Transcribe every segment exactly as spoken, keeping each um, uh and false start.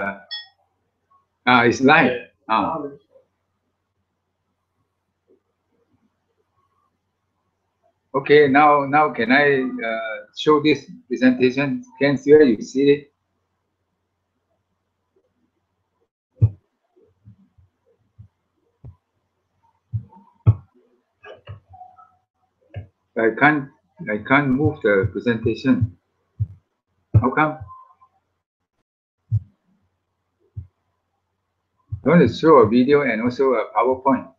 uh, uh, it's live. Uh. Okay, now now can I uh, show this presentation? Can you see it? I can't, I can't move the presentation. How come? I want to show a video and also a PowerPoint.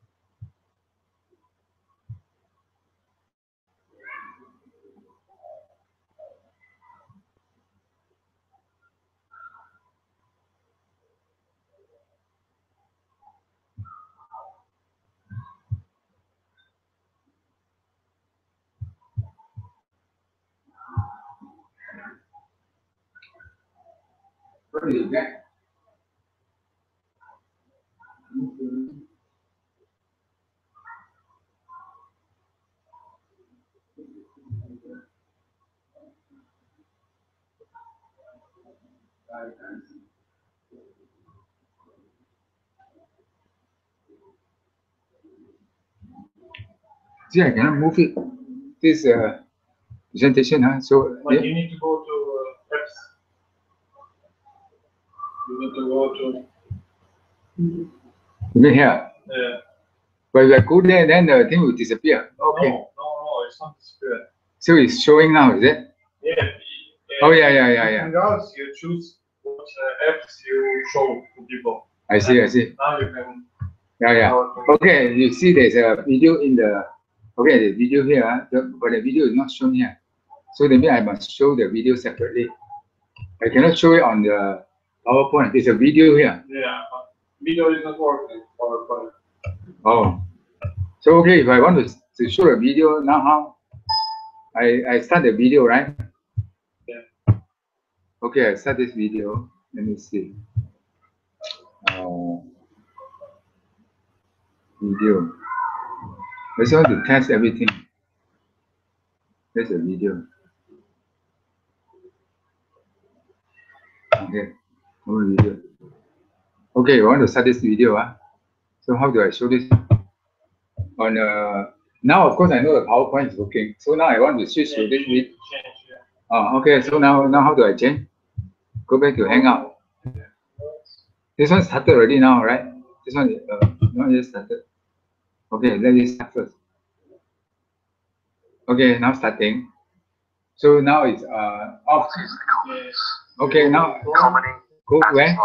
That? See, I cannot move it. This uh, presentation, huh? So but yeah. You need to go to uh, apps. You need to go to. Even here. Yeah. But if I go there, then the thing will disappear. Okay. No, no, no, it's not disappeared. So it's showing now, is it? Yeah. yeah. Oh yeah, yeah, yeah, yeah. Hangouts, you choose what uh, apps you show to people. I see, and I see. Now you can. Yeah, yeah. Okay, you see, there's a video in the. Okay, the video here, the, but the video is not shown here. So maybe I must show the video separately. I cannot show it on the. PowerPoint. There's a video here. Yeah, video is not working. PowerPoint. Oh, so okay. If I want to, to show a video now, how I I start the video, right? Yeah. Okay, I start this video. Let me see. Uh, video. Let's want to test everything. There's a video. Okay. Video. Okay, I want to start this video. Huh? So how do I show this? On uh, now, of course, I know the PowerPoint is working. So now I want to switch yeah, to this video. Yeah. Oh, okay. So now, now how do I change? Go back to Hangout. Yeah. This one started already now, right? This one uh, not yet started. Okay, let it start first. Okay, now starting. So now it's uh off. Yes. Okay, now. Comedy. Go where? The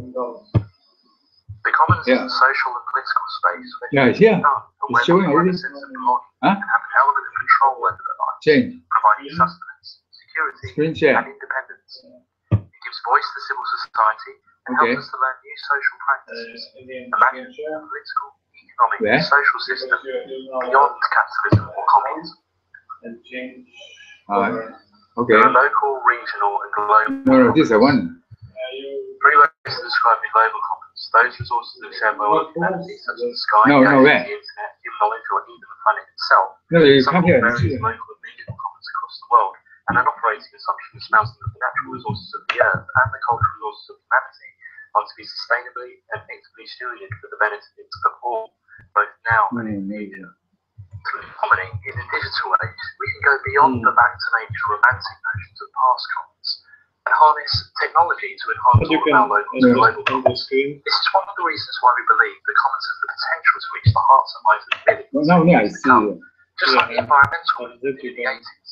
commons yeah. is a social and political space where yeah, it's here. It's showing already. Huh? And have element of control over the life, change. Providing mm-hmm. sustenance, security, Screen share. and independence. It gives voice to civil society and okay. helps us to learn new social practices, uh, imagine the political, economic, where? and social system beyond capitalism or communism. And change. All right. Okay. There are local, regional, and global. No, no, this is the one. Three ways to describe the global commons. Those resources that are shared by all humanities, such as the sky, no, no, the internet, human knowledge, or even the planet itself. No, you come here. Some various local and regional commons across the world, and an operating assumption is mounting that the natural resources of the earth and the cultural resources of humanity are to be sustainably and equitably stewarded for the benefit of all, both now and in the future. Through commoning in the digital age, we can go beyond mm. the back to nature romantic notions of past commons and harness technology to enhance all of our local and global commons. This is one of the reasons why we believe the commons have the potential to reach the hearts and minds of millions well, no, no, I see come, you. just yeah. like the environmental in the eighties.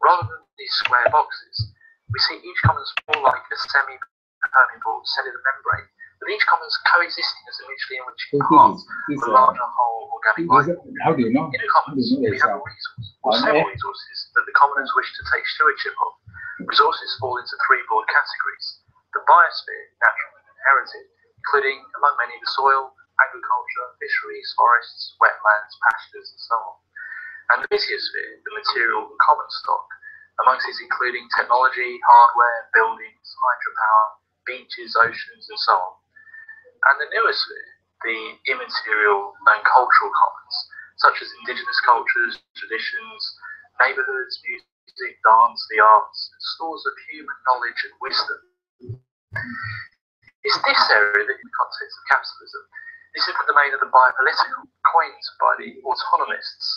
Rather than these square boxes, we see each commons more like a semi-permeable cellular membrane, but each commons coexisting as a mutually enriching part of a larger whole organic life. How do you know? In the commons, you know we have a resource, or several resources, that the commoners wish to take stewardship of. Resources fall into three broad categories. The biosphere, natural and inherited, including, among many, the soil, agriculture, fisheries, forests, wetlands, pastures, and so on. And the mesosphere, the material and common stock, amongst these including technology, hardware, buildings, hydropower, beaches, oceans, and so on. And the newer sphere, the immaterial and cultural commons, such as indigenous cultures, traditions, neighbourhoods, music, dance, the arts, stores of human knowledge and wisdom It's this area that, in the context of capitalism, this is the domain of the biopolitical, coined by the autonomists,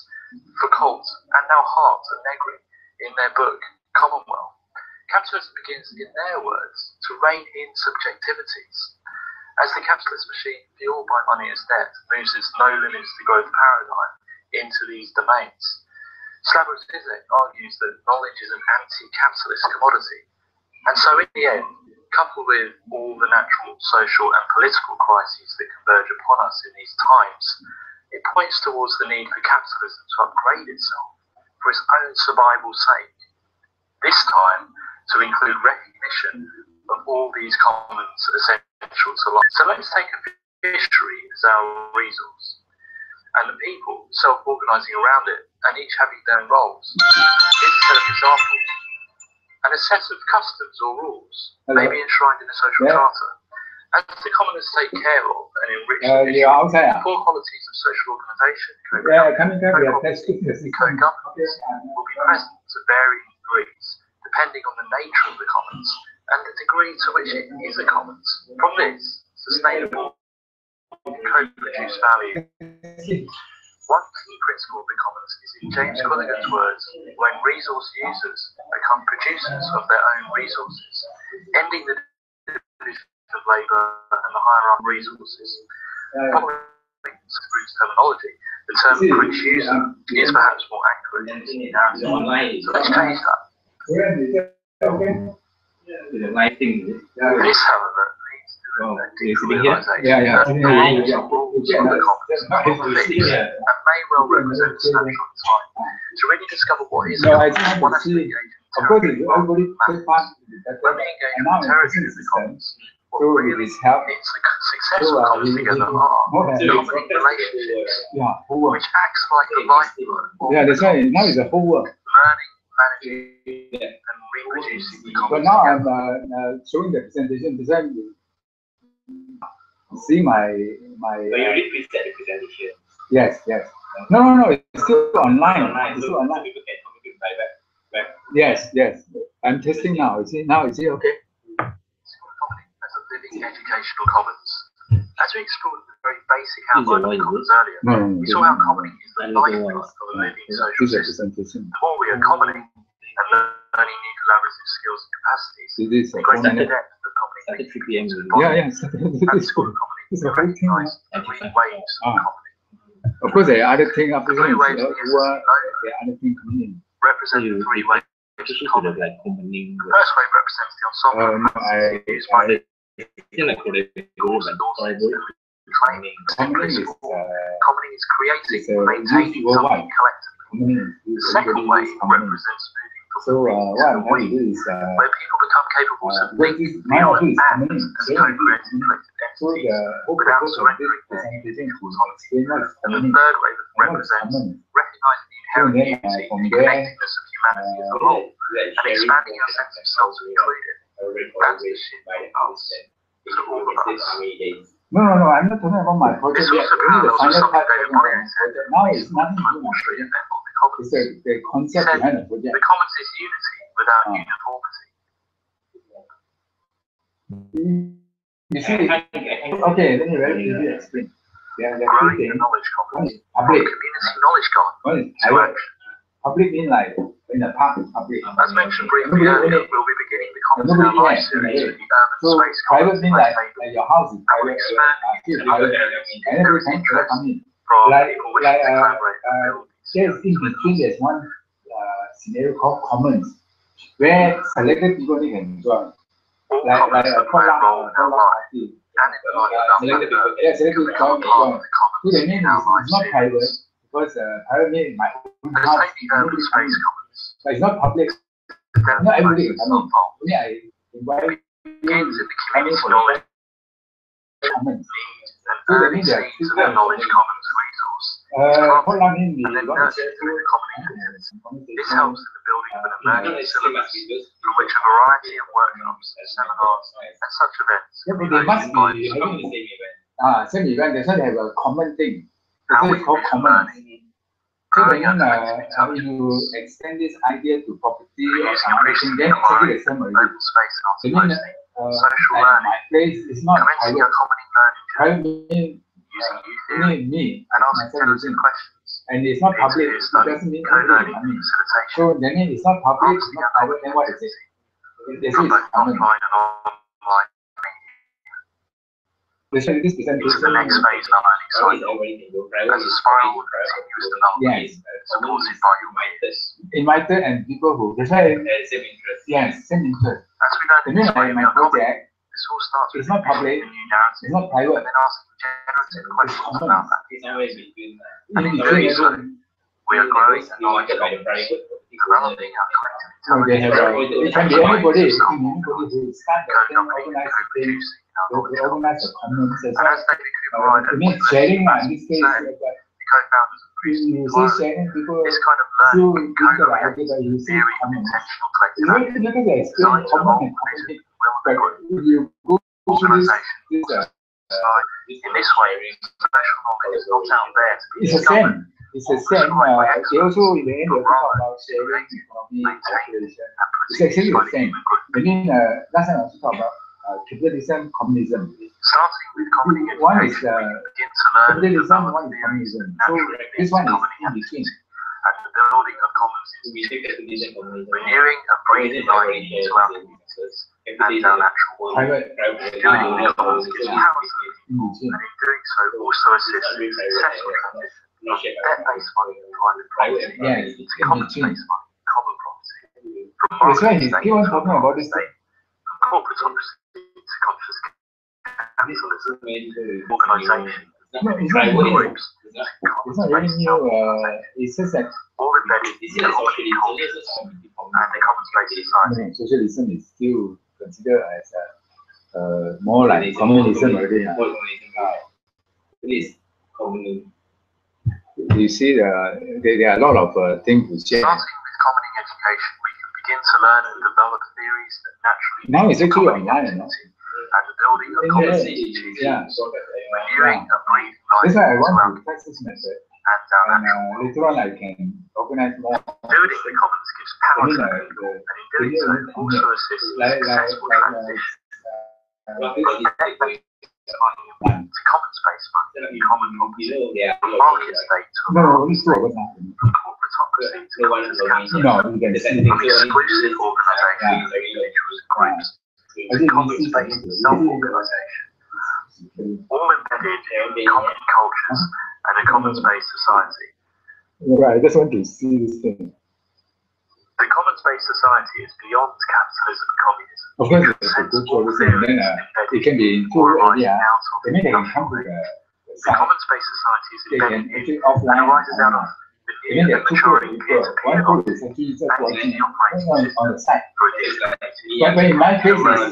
Foucault, and now Hart and Negri, in their book, Commonwealth. Capitalism begins, in their words, to rein in subjectivities. As the capitalist machine, fueled by money as debt, moves its no limits to growth paradigm into these domains, Slavoj Zizek argues that knowledge is an anti-capitalist commodity. And so in the end, coupled with all the natural, social and political crises that converge upon us in these times, it points towards the need for capitalism to upgrade itself for its own survival's sake, this time to include recognition of all these commons essential to life. So let's take a fishery as our resource, and the people self-organising around it, and each having their own roles. It's an example, and a set of customs or rules, Hello. Maybe enshrined in the social yeah. charter, as the commoners take care of and enrich uh, the yeah, okay. four qualities of social organisation, yeah, co-governance, will be present to varying degrees, depending on the nature of the commons, and the degree to which it is a commons. From this, sustainable co-produce value. One key principle of the commons is, in James Quillen's words, when resource users become producers of their own resources, ending the division of labour and the hierarchy of resources. Following Bruce's terminology, the term for each user is perhaps more accurate in the narrative. So let's change that. This, however, Oh, yeah, yeah, yeah. The rules and rules yeah, of the commons yeah, yeah. are fixed and may well represent a snapshot in time. To really discover what is no, it, one has to engage in territory rather than matters. When we engage in the territory of the commons, what really is the successful commons together are dominant relationships, which acts like the lifeblood of the commons, learning, managing, and reproducing the commons. But now I'm uh, showing the presentation design. See my my. So you repeat that presentation. Yes, yes. No, no, no. It's still online. online. It's still online. People can communicate by back, back. Yes, yes. I'm testing now. Is it now? Is it okay? As a living educational commons, as we explored the very basic outline of the commons earlier, no, no, no, we saw how commoning is the lifeblood of a living social system. The more we are commoning and learning new collaborative skills and capacities, the greater the depth. At three p m yeah, yeah. That's cool. It's a great thing. Waves oh. Of course, there are other things up there. There are other things coming in. Represent the three waves. The first wave represents the ensemble. Um, I, used by I, the goals and doors. Training. Commoning is, uh, is creating, uh, maintaining something collectively. The second wave represents. So, uh, what I'm going to do is, uh, where people become capable uh, of thinking, feeling, and acting as co-creating collective entities without surrendering their individual autonomy. And the third way that represents recognizing the inherent beauty and connectedness of humanity as a whole, and expanding our sense of self to be included. That's the issue by the outset. It's all about us. No, no, no, I'm not talking about my project. This was the parallels of something David Moyer said. Now it's nothing to do. Commons. The, the concept said, behind it, yeah. The commons is unity without ah. uniformity. You see, okay, let me very clearly explain. Yeah, yeah. Growing the knowledge commons, public community knowledge garden. Well, public means like in the park, public. As mentioned briefly nobody earlier, really, we'll be beginning the commons in our life series with the urban so space commons. Like, like your house is private, expand into other areas, and there is interest from like, people wishing like, to uh, collaborate and uh, build. There's in between there's one uh, scenario called commons, where selected people they can join. Like like a co-op, co-op activity. Selected people, yeah, selected people can join. So the name is not private because uh, private name is my own house. But it's not public. Not everybody can come. Only I invite people. Commons. So that means there are people commons. Uh, in the and then nurtured through the common communities. This helps in the building of an emerging syllabus from which a variety of workshops, seminars, and such events yeah, but they must be the same event. Ah, same event. They should have a common thing. How we call common. So when uh, you extend this idea to property or something, then it's actually the same idea. So then uh, social learning, place is not commencing a common learning using new theory, me, and asking intelligent questions. And it's not public, it doesn't mean anything. I mean, so then it's not public, it's not private, then what is it? This is common. This is the next phase of learning cycle, as a spiral of continuous development, supported by your mates. Invited and people who share the same interest. Yes, same interest. As we know, in my project, this all starts with not public, it's not private, and then asking generative questions about that. And in doing so, we are growing the knowledge of developing our collective intelligence. It can be anybody, anybody who is standard and organized things. They organize a commons as well. Uh, it means sharing, uh, in this case, uh, you see sharing people through the ideas that you see commons. You don't look at the experience of common and common, but you go through this, this uh, in this way, special knowledge is not out there to be discovered. It's the same, uh, they also in the end they talk about sharing economy and population. It's actually the same. I mean, uh, last time I also talked about Uh, capitalism, communism. Starting with communism, one is uh, capitalism, one is communism. So this one is in between. And the building of commons is renewing and breathing life into our communities and our natural world. Building the commons is powerful, and in doing so also assists in successful transition from debt-based money and private property to commons-based money and common property. From market state to corporate state, from corporate opposition, conscious capitalism, organisation, tribal groups, commons-based self-organization, all embedded in the common cultures and the commons-based society. Socialism is still considered as a, uh, more like communism already. You see, the, there, there are a lot of uh, things to change. Starting with common education, we can begin to learn and develop theories that naturally... Now it's actually online, no? And the building of commons institutions, renewing and breathing life around this method, and our natural world. Later on, I can organize more. Building the commons gives power to the people, and in doing so, it also assists in successful transition from debt-based money to commons-based money and common property, from market state to from corporatocracy to commons capitalism, from exclusive organizations to individuals and groups. The commons-based self-organisation, all embedded in common cultures and a commons-based society. Right, I just want to see this thing. The commons-based society is beyond capitalism and communism. Of course, it's a good proposition. Uh, it can be improved or yeah. out of the The commons-based society is embedded in and arises out of the new and maturing peer-to-peer models and the operating system for a But when in my case, it's like,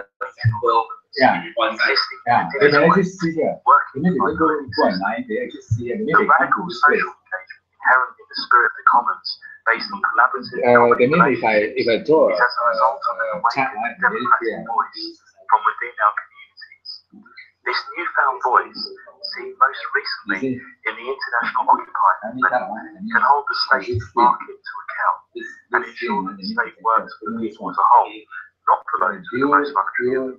yeah, yeah, yeah, they can actually see here. You need to go into online, they actually see and they make a cool space. Inherent in the spirit of the commons, based on collaborative uh, they mean if I, if I draw a result of an awakening democratic voice from within our communities. This newfound voice, seen most recently in the international Occupy movement, can hold the state's market to account. And ensure that the state works for the people as a whole, not for those who are most vulnerable.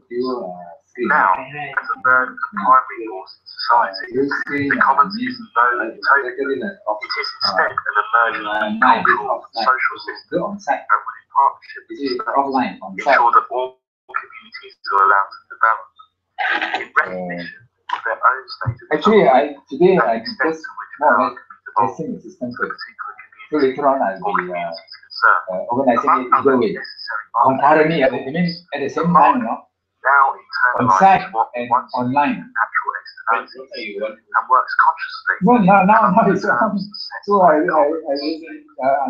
Now, as a third and primary force in society, the commons isn't known as utopia. It is instead an emergent cultural and social system that would, in partnership with the state, ensure that all communities are allowed to develop in recognition of their own state of Actually, I, today I extend to which power can be developed for particular communities or communities. Uh, organizing it either way. Concurrently, at the same time, no? On site and online. And works consciously. No, now, now, now it's um, so I, I, I uh,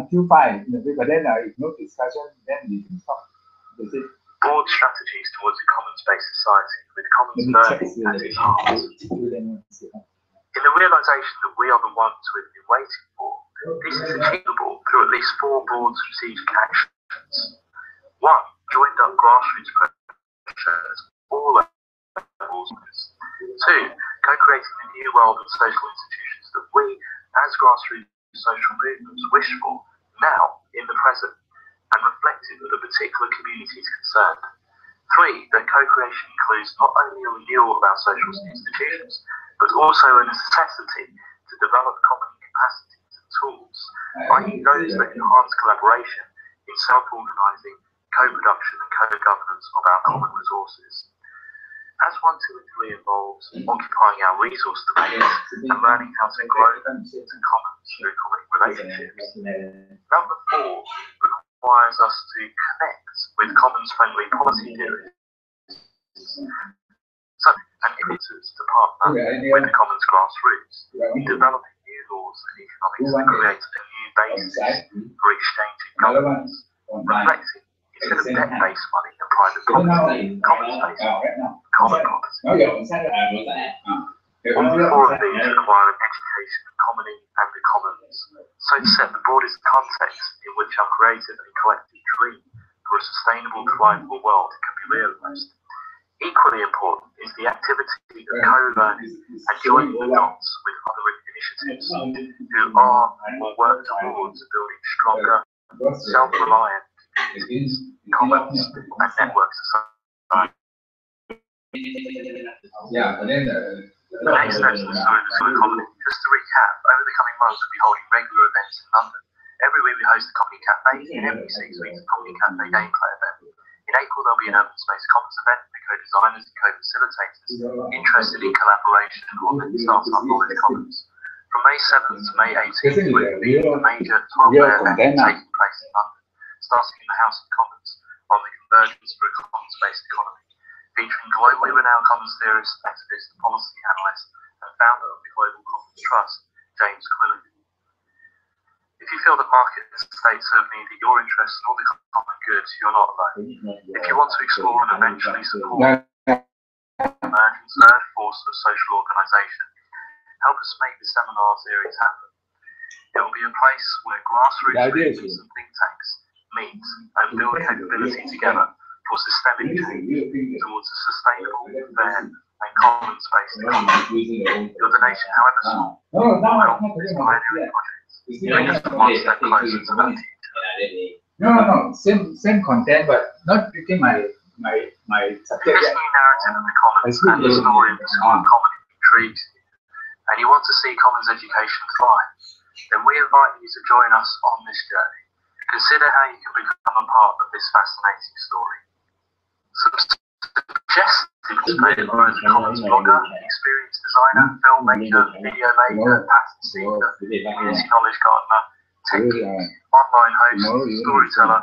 until five, but then uh, if no discussion, then we can stop. That's it. Broad strategies towards a commons-based society with commons learning at its heart. In the realization that we are the ones we've been waiting for. This is achievable through at least four broad strategic actions. One, joined up grassroots pressures, all levels. Two, co-creating the new world of social institutions that we, as grassroots social movements, wish for now in the present and reflective of the particular communities concerned. Three, that co-creation includes not only a renewal of our social institutions, but also a necessity to develop common capacities and tools, that is those that enhance collaboration in self-organising, co-production and co-governance of our common resources. As one, two and three involves occupying our resource domains and learning how to grow into commons through common relationships. Number four requires us to connect with commons-friendly policy theories, such as innovators to partner with the commons grassroots in developing new laws and economics that create a new basis for exchanging governments, reflecting instead of debt-based money and private property, commons-based common property. All four of these require an education of commony and the commons, so to set the broadest context in which our creative and collective dream for a sustainable, thrivable world can be realised. Equally important is the activity of co-learning and joining the dots with other initiatives who are and will work towards building stronger, self-reliant, communities, commons, and networks of society. Yeah, but then the next steps of the Common, just to recap, over the coming months we'll be holding regular events in London. Every week we host a Common Cafe, and every six weeks a Common Cafe gameplay event. In April there'll be an Urban Space Commons event with co-designers and co-facilitators interested in collaboration on the startup knowledge commons. From May seventh to May eighteenth will be a major twelve-day event taking place in London, starting in the House of Commons on the convergence for a commons-based economy, featuring globally renowned commons theorist, activist, policy analyst, and founder of the Global Commons Trust, James Quillen. If you feel that markets and states serve neither your interests nor the common goods, you're not alone. If you want to explore and eventually support the emerging third force of social organisation, help us make the seminar series happen. It will be a place where grassroots movements and think tanks meet and build capability together for systemic change towards a sustainable, fair and commons-based economy. Your donation, however small, will help this pioneering project. Bring us one step closer to that future. No, no, no. Same, same content, but not within my my my subject. This new narrative of the commons and the story of the common intrigues you, and you want to see commons education thrive, then we invite you to join us on this journey. Consider how you can become a part of this fascinating story. Suggested Australia as a commons blogger, experienced designer, filmmaker, video maker, patent seeker, community knowledge gardener, tech geek, online host, storyteller,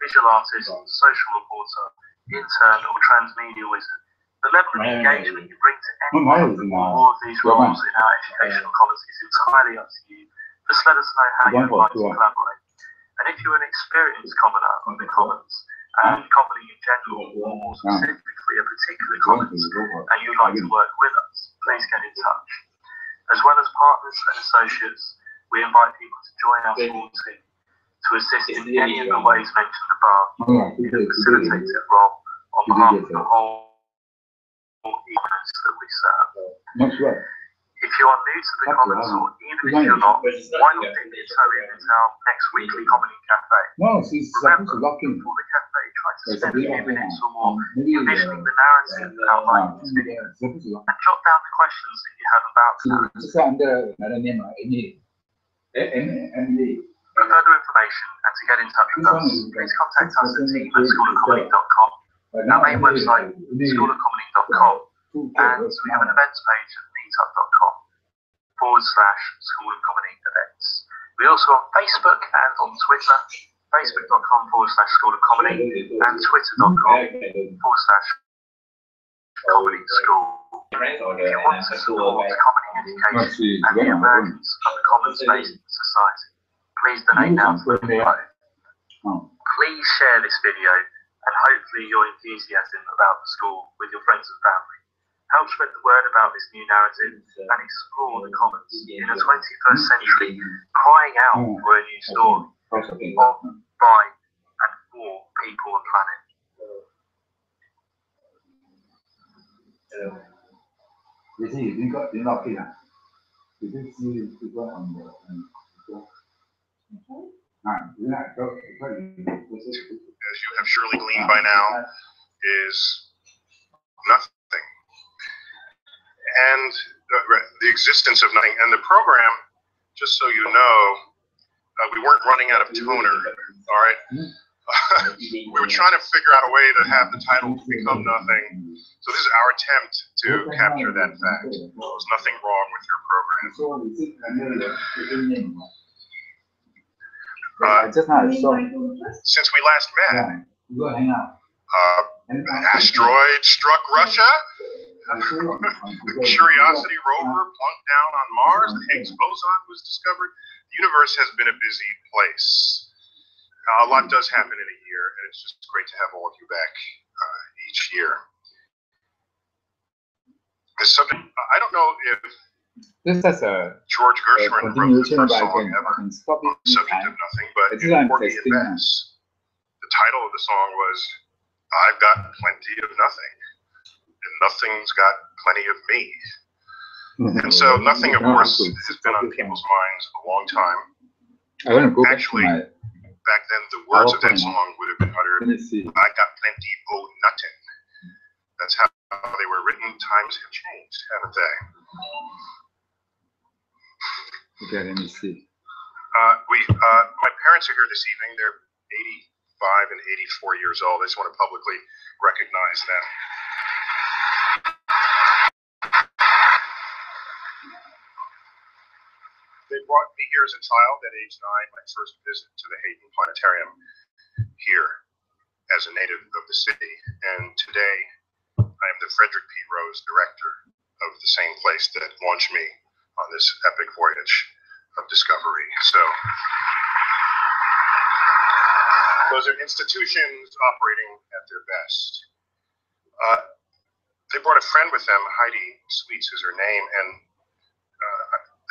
visual artist, social reporter, intern or transmedia wizard. The level of engagement you bring to anyone from all of these roles in our educational commons is entirely up to you. Just let us know how you would like to collaborate. And if you're an experienced commoner on the commons, and commoning in general, or more specifically a particular commons, and you'd like to work with us, please get in touch. As well as partners and associates, we invite people to join our small team to assist in any of the ways mentioned above in a facilitator role on behalf of the whole commons that we serve. If you are new to the commons, or even if you're not, why not dip your toe in at our next weekly Comedy Cafe? Remember, before the cafe, try to spend a few minutes or more envisioning the narrative outlined in this video, and jot down the questions that you have about the narrative. For further information and to get in touch with us, please contact us at team at school of comedy dot com, our main website, school of comedy dot com, and we have an events page at meetup dot com. forward slash School of Comedy events. We're also on Facebook and on Twitter, facebook dot com forward slash School of Comedy and twitter dot com forward slash Comedy School. If you want to support comedy education and the emergence of the commons-based society, please donate now to the video. Please share this video and hopefully your enthusiasm about the school with your friends and family. Help spread the word about this new narrative and explore the commons in the twenty-first century, crying out for a new story of, by, and for people and planet. You see, you got you not here. You didn't see people on the. As you have surely gleaned by now, is nothing, and the existence of nothing. And the program, just so you know, uh, we weren't running out of toner, all right? We were trying to figure out a way to have the title become nothing. So this is our attempt to capture that fact. There's nothing wrong with your program. Uh, since we last met, uh, an asteroid struck Russia, the Curiosity rover plunked down on Mars, the Higgs boson was discovered. The universe has been a busy place. Uh, a lot does happen in a year, and it's just great to have all of you back uh, each year. The subject, I don't know if this has a George Gershwin wrote the first song ever on the subject of nothing, but it worked in advance. The title of the song was "I've Got Plenty of Nothing, and Nothing's Got Plenty of Me." And so, nothing, of course, has been on people's minds a long time. Actually, back then, the words of that song would have been uttered, "I got plenty of nothing." That's how they were written. Times have changed, haven't they? Okay, let me see. Uh, we, uh, my parents are here this evening. They're eighty-five and eighty-four years old. I just want to publicly recognize them. They brought me here as a child at age nine, my first visit to the Hayden Planetarium here as a native of the city. And today, I am the Frederick P. Rose director of the same place that launched me on this epic voyage of discovery. So those are institutions operating at their best. Uh, they brought a friend with them, Heidi Sweets is her name, and uh,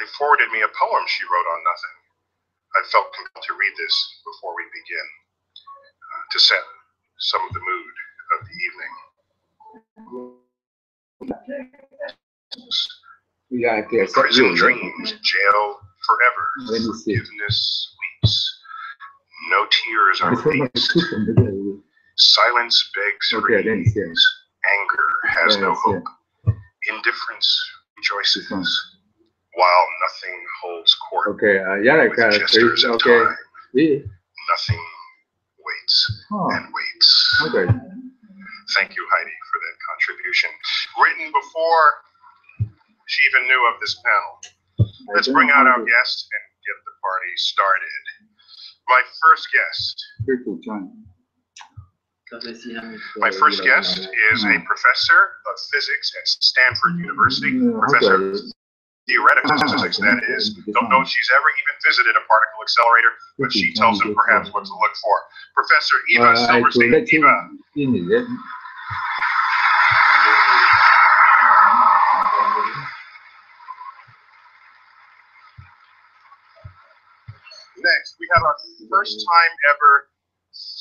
they forwarded me a poem she wrote on nothing. I felt compelled to read this before we begin, uh, to set some of the mood of the evening. Yeah, okay. Prison dreams, jail forever, forgiveness weeps, no tears are released, silence begs for ease, anger has no hope, indifference rejoices, while nothing holds court. Okay, uh, yeah, with uh, gestures of okay. time, yeah. Nothing waits oh. and waits. Okay. Thank you, Heidi, for that contribution. Written before she even knew of this panel. Let's bring out our guest and get the party started. My first guest. My first guest is a professor of physics at Stanford University, Professor Theoretical Physics, that is. Don't know if she's ever even visited a particle accelerator, but she tells them perhaps what to look for. Professor Eva Silverstein. Eva. Next, we have our first time ever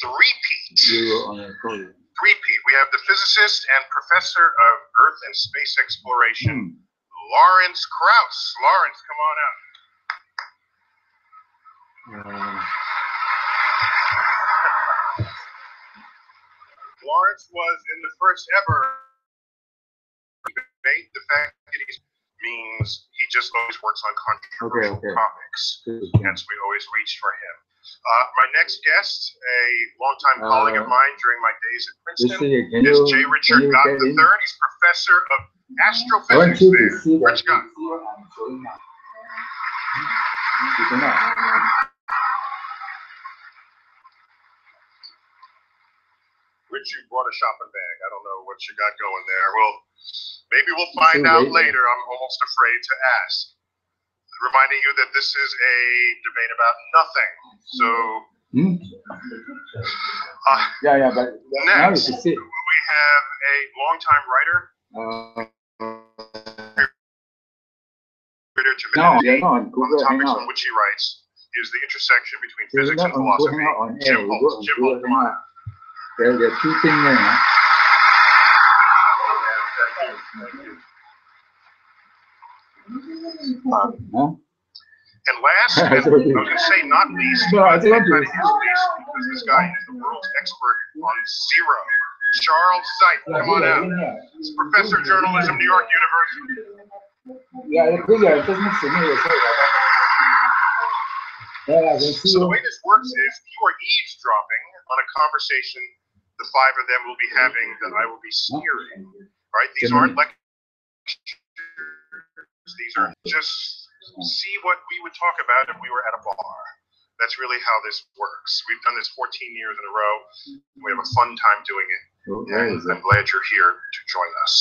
three-peat. Three-peat. We have the physicist and professor of Earth and space exploration, Lawrence Krauss. Lawrence, come on out. Uh. Lawrence was in the first ever debate. The fact that he means he just always works on controversial okay, okay. topics. Hence, we always reach for him. Uh, my next guest, a longtime uh, colleague of mine during my days at Princeton, see, is J. Richard Gott the third. He's professor of astrophysics there. Rich Gott. Richard brought a shopping bag. I don't know what you got going there. Well, maybe we'll find out later. I'm almost afraid to ask. Reminding you that this is a debate about nothing. So, hmm? uh, yeah, yeah, but next, we have a longtime writer. Uh, no, yeah, no, on the topics on which he writes is the intersection between physics and philosophy. Jim Holt, Jim Holt, come on. There are two things there. Huh? Um, and last, and I was going to say not least, but no, I think that is least because this guy is the world's expert on zero. Charles Seife, come on out. He's professor of journalism, New York University. So the way this works is you are eavesdropping on a conversation the five of them will be having that I will be steering, right? These aren't lectures. These are just see what we would talk about if we were at a bar. That's really how this works. We've done this fourteen years in a row. We have a fun time doing it. Okay. And I'm glad you're here to join us.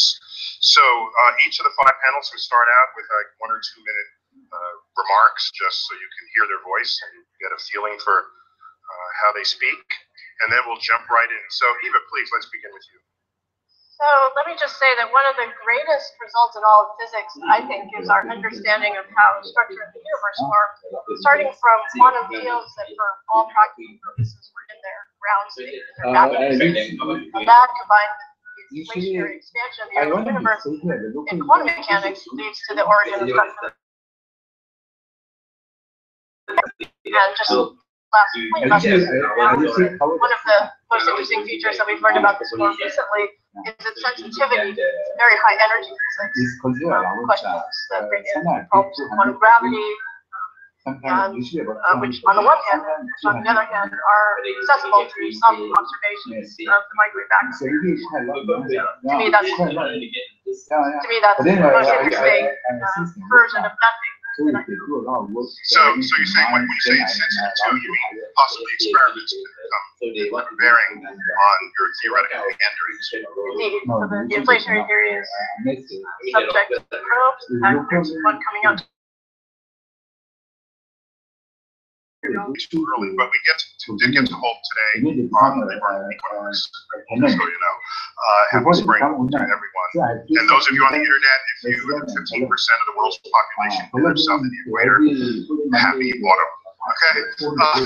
So uh, each of the five panels will start out with like one or two minute uh, remarks, just so you can hear their voice and get a feeling for uh, how they speak. And then we'll jump right in. So Eva, please, let's begin with you. So let me just say that one of the greatest results in all of physics, I think, is our understanding of how the structure of the universe works, starting from quantum fields that for all practical purposes were in their ground state, their vacuum state, and that combined with the inflationary expansion of the universe in quantum mechanics leads to the origin of structure. And just last point about this, one of the most interesting features that we've learned about this more recently is its sensitivity to very high energy physics. Um, questions that bring in problems with quantum gravity, um, and, uh, which on the one hand, which on the other hand, are accessible to some observations of the microwave background. So, to me, that's to me that's the most interesting uh, version of nothing. So, so you're saying when you say it's sensitive to, you mean possibly experiments that come bearing on your theoretical boundaries. Indeed. So the inflationary theory is subject to the probes, and there's one coming out too early, but we get to, did get to Holt today on the labor economics, so you know. Uh, happy spring to everyone. And those of you on the internet, if you are fifteen percent of the world's population who live south of the equator, happy autumn. Okay? Uh,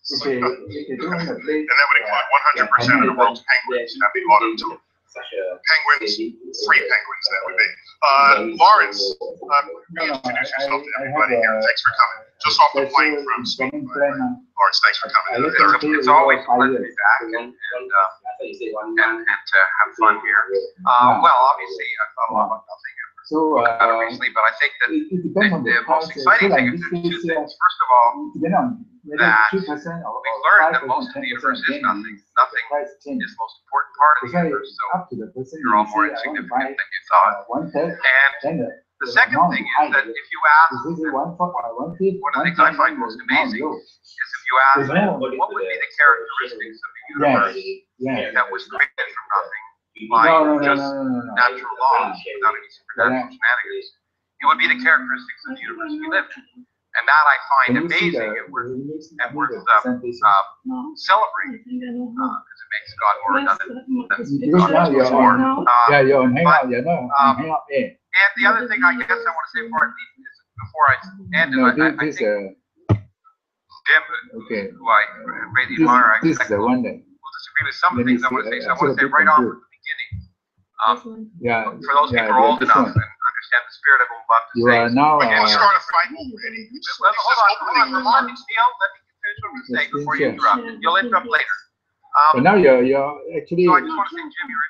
so, uh, and that would include one hundred percent of the world's penguins, happy autumn too. Penguins, free penguins, that would be. Uh, Lawrence, um, reintroduce yourself to everybody here. Thanks for coming. Just off the plane from Sweden. Lawrence, thanks for coming. It's always a pleasure to be back and, and, uh, and, and to have fun here. Uh, well, obviously, I thought a lot about nothing ever recently, but I think that the, the most exciting thing is two things. First of all, that we've learned that most of the universe is nothing. Nothing is the most important part of the universe, so you're all more insignificant than you thought. And the second thing is that if you ask, one of the things I find most amazing is if you ask, what would be the characteristics of the universe that was created from nothing, by just natural laws, without any supernatural shenanigans, it would be the characteristics of the universe we live in. And that I find amazing and worth, and worth um, uh, celebrating, because uh, it makes God more another. That's God more. more. Um, but, um, and the other thing I guess I want to say before I, before I end no, it, I, I think Jim, okay. who I greatly admire, I expect will disagree with some of the things I want to say, so I want to say right off at the beginning, um, yeah, for those yeah, people who are old enough, and, and the spirit of what you are now. We're going to start a fight already. Just let me hold on. Let me finish what I'm going to say before you interrupt. You'll interrupt later. Um, but now you're, you're actually. So I just want to say, Jim, you're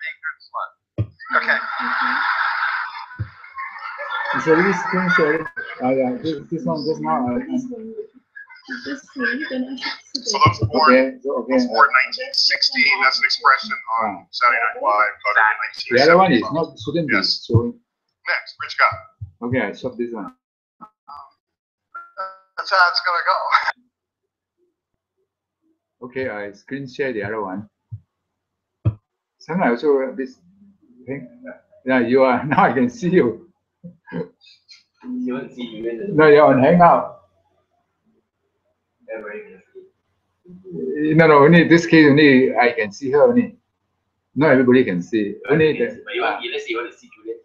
an ignorant slut. Okay. So this thing said, uh, yeah, this, this one just now. Uh, so those born, okay, okay. Those born nineteen sixteen, that's an expression on Saturday Night Live. nineteen seventy-five. The other one is not, shouldn't be. Yes. So, next, Rich Gott. Okay, I shove this one. Um, that's how it's gonna go. Okay, I screen share the other one. Somehow I also this thing. Yeah, you are now. I can see you. You won't see you. No, you're on Hangout. No, no, only this case only I can see her only. Not everybody can see. Only. The, but you want, unless you want to see Juliet.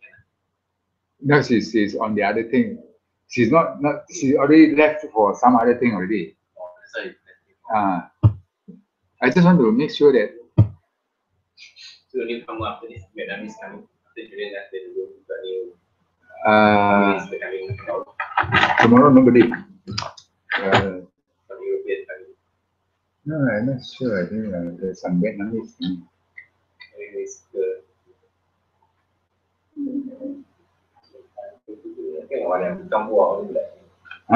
No, she, she's on the other thing. She's not, not, she already left for some other thing already. Uh, I just want to make sure that. Uh, tomorrow, nobody. Uh, no, I'm not sure. I think uh, there's some Vietnamese. 两个干部好像来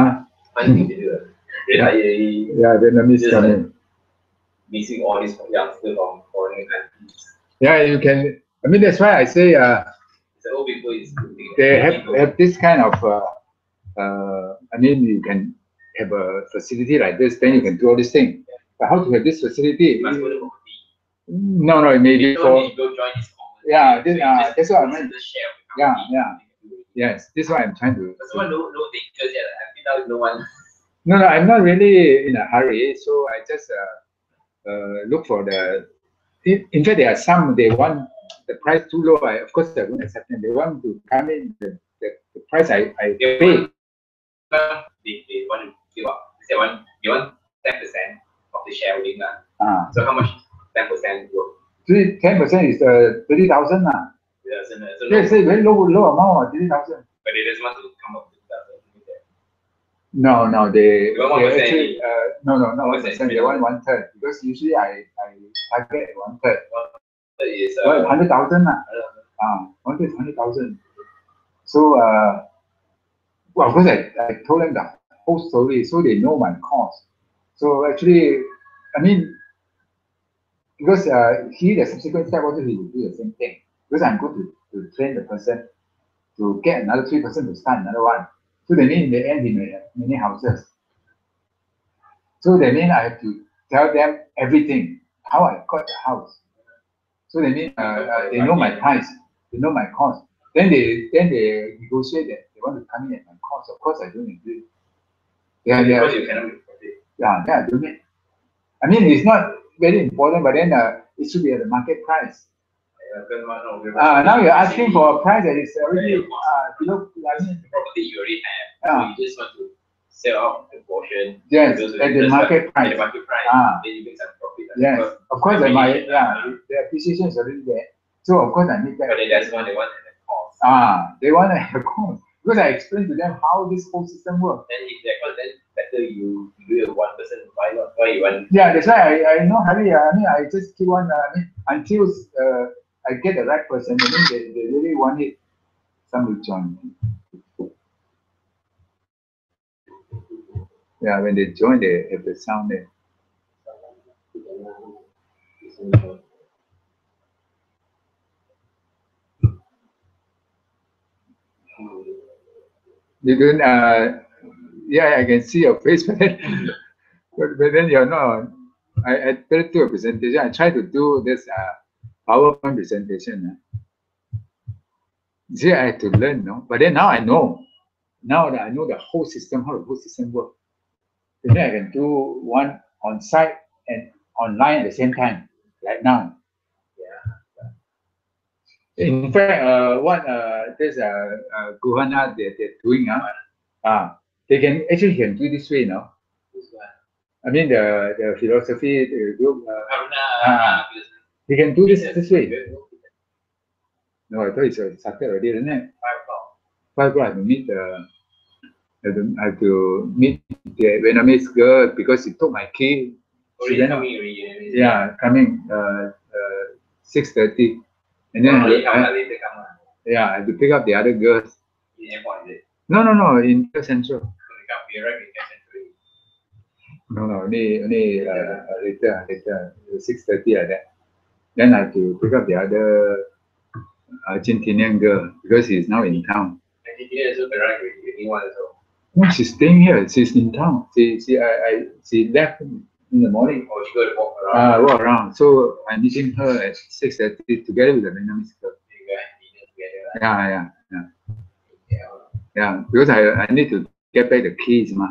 啊，安静的人，人家也 yeah Vietnamese coming missing all these young people from foreign countries. Yeah, you can. I mean, that's why I say uh, so people is they have have this kind of. Uh, uh, I mean, you can have a facility like this, then you can do all these things. Yeah. But how to have this facility? No, no, maybe for yeah, this, uh, that's what I meant. Yeah, yeah, yes, this is what I'm trying to. No, no, no one. No, no, I'm not really in a hurry, so I just uh, uh, look for the. In fact, there are some they want the price too low. I, of course, they won't accept them. They want to come in the, the, the price I I they pay. Want, uh, they they want to give up. They want they want ten percent of the shareholding now. Uh. So how much? Ten percent work. Ten percent is uh, thirty thousand now. Yeah, so no, so yes, it's very low, low amount, thirty thousand. But they just want to come up with that. No, no, they, they, they actually, uh, no, no, no, one percent. They want one third because usually I I target one third. One third is uh, well, hundred thousand now. Ah, one third is hundred thousand. So uh, well, of course I I told them the whole story, so they know my cost. So actually, I mean. Because uh, he, the subsequent step, also he will do the same thing. Because I'm going to, to train the person to get another three person to start another one. So that means in the end, he may have many houses. So that means I have to tell them everything, how I got the house. So that means uh, uh, they know my price, they know my cost. Then they then they negotiate that they want to come in at my cost. Of course, I don't agree. Yeah, yeah. Because you cannot make profit. Yeah, yeah, I don't make. I mean, it's not very important, but then uh, it should be at the market price. Uh, now you're asking for a price that is already uh, below. I mean, the property you already have, uh, so you just want to sell off the portion. Yes, at the market price. At the market price, uh, then you make some profit. Yes, because of course, my, yeah, uh, the appreciation is already there. So of course I need that. But then that's what they want at the cost. Ah, they want at the cost. Because I explained to them how this whole system works. Then if they call, then better you do a one person buy not buy one. Yeah, that's why I I no hurry. I mean I just keep on. I mean until uh, I get the right person. I mean they, they really want it. Some will join. Yeah, when they join, they have the sound there. You don't, uh, yeah, I can see your face, but then, but, but then you're not. I, I better do a presentation. I try to do this uh, PowerPoint presentation. Uh. See, I had to learn, no? But then now I know. Now that I know the whole system, how the whole system works. Then I can do one on site and online at the same time, like now. In fact, uh, what uh, this uh, uh, Guhana they they're doing uh, uh, they can actually can do this way now. I mean the the philosophy the group uh, uh, they can do this this way. No, I thought it's started already, isn't it? Five o'clock. Five o'clock. I have to meet the I have to meet the Vietnamese girl because she took my key. She then, coming, already, yeah, coming uh, uh, six thirty. And then, oh, I, I, yeah, I had to pick up the other girls. In airport, is it? No, no, no, in Central. So you can't be right in Central. No, no, only, only uh, later, later, six thirty like that. Then I had to pick up the other Argentinian girl because she's now in town. Argentina is also right with anyone as well. No, she's staying here. She's in town. She, she, I, I, she left in the morning. Or she got to walk around. Uh, walk around. So I'm meeting her at six thirty together with the Vietnamese girl. You guys dinner together. Yeah, yeah, yeah. Yeah. Yeah. Because I I need to get back the keys, ma.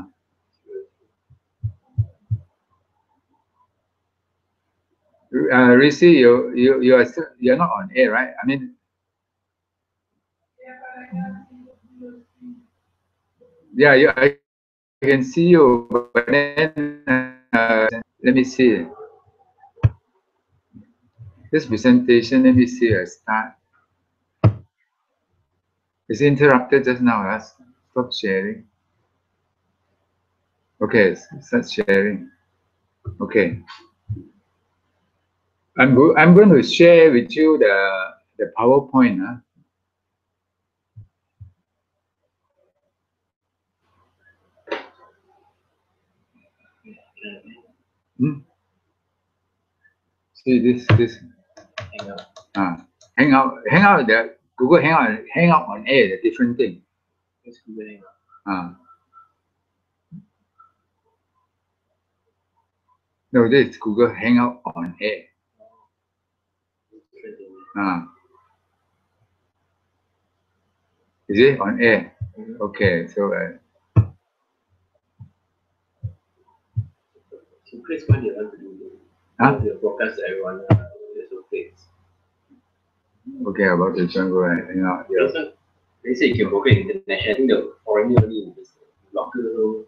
Uh, Risi, you you you are still, you're not on air, right? I mean. Yeah, you. I can see you, but then. Uh, Uh, let me see this presentation. Let me see. I start. It's interrupted just now. Huh? Stop sharing. Okay, start sharing. Okay. I'm go I'm going to share with you the the PowerPoint. Huh? Hmm? See this this Hangout. Uh, hangout hangout there. Google Hangout Hangout on Air, the different thing. It's Google Hangout. Uh. No, this is Google Hangout on Air. Uh. Is it on air? Mm-hmm. Okay, so uh, so Chris, what do you want to do? Huh? You broadcast to everyone. Uh, there's no place. Okay, about the jungle, you know. Yeah. They say you can broadcast international. I think the foreign only is local.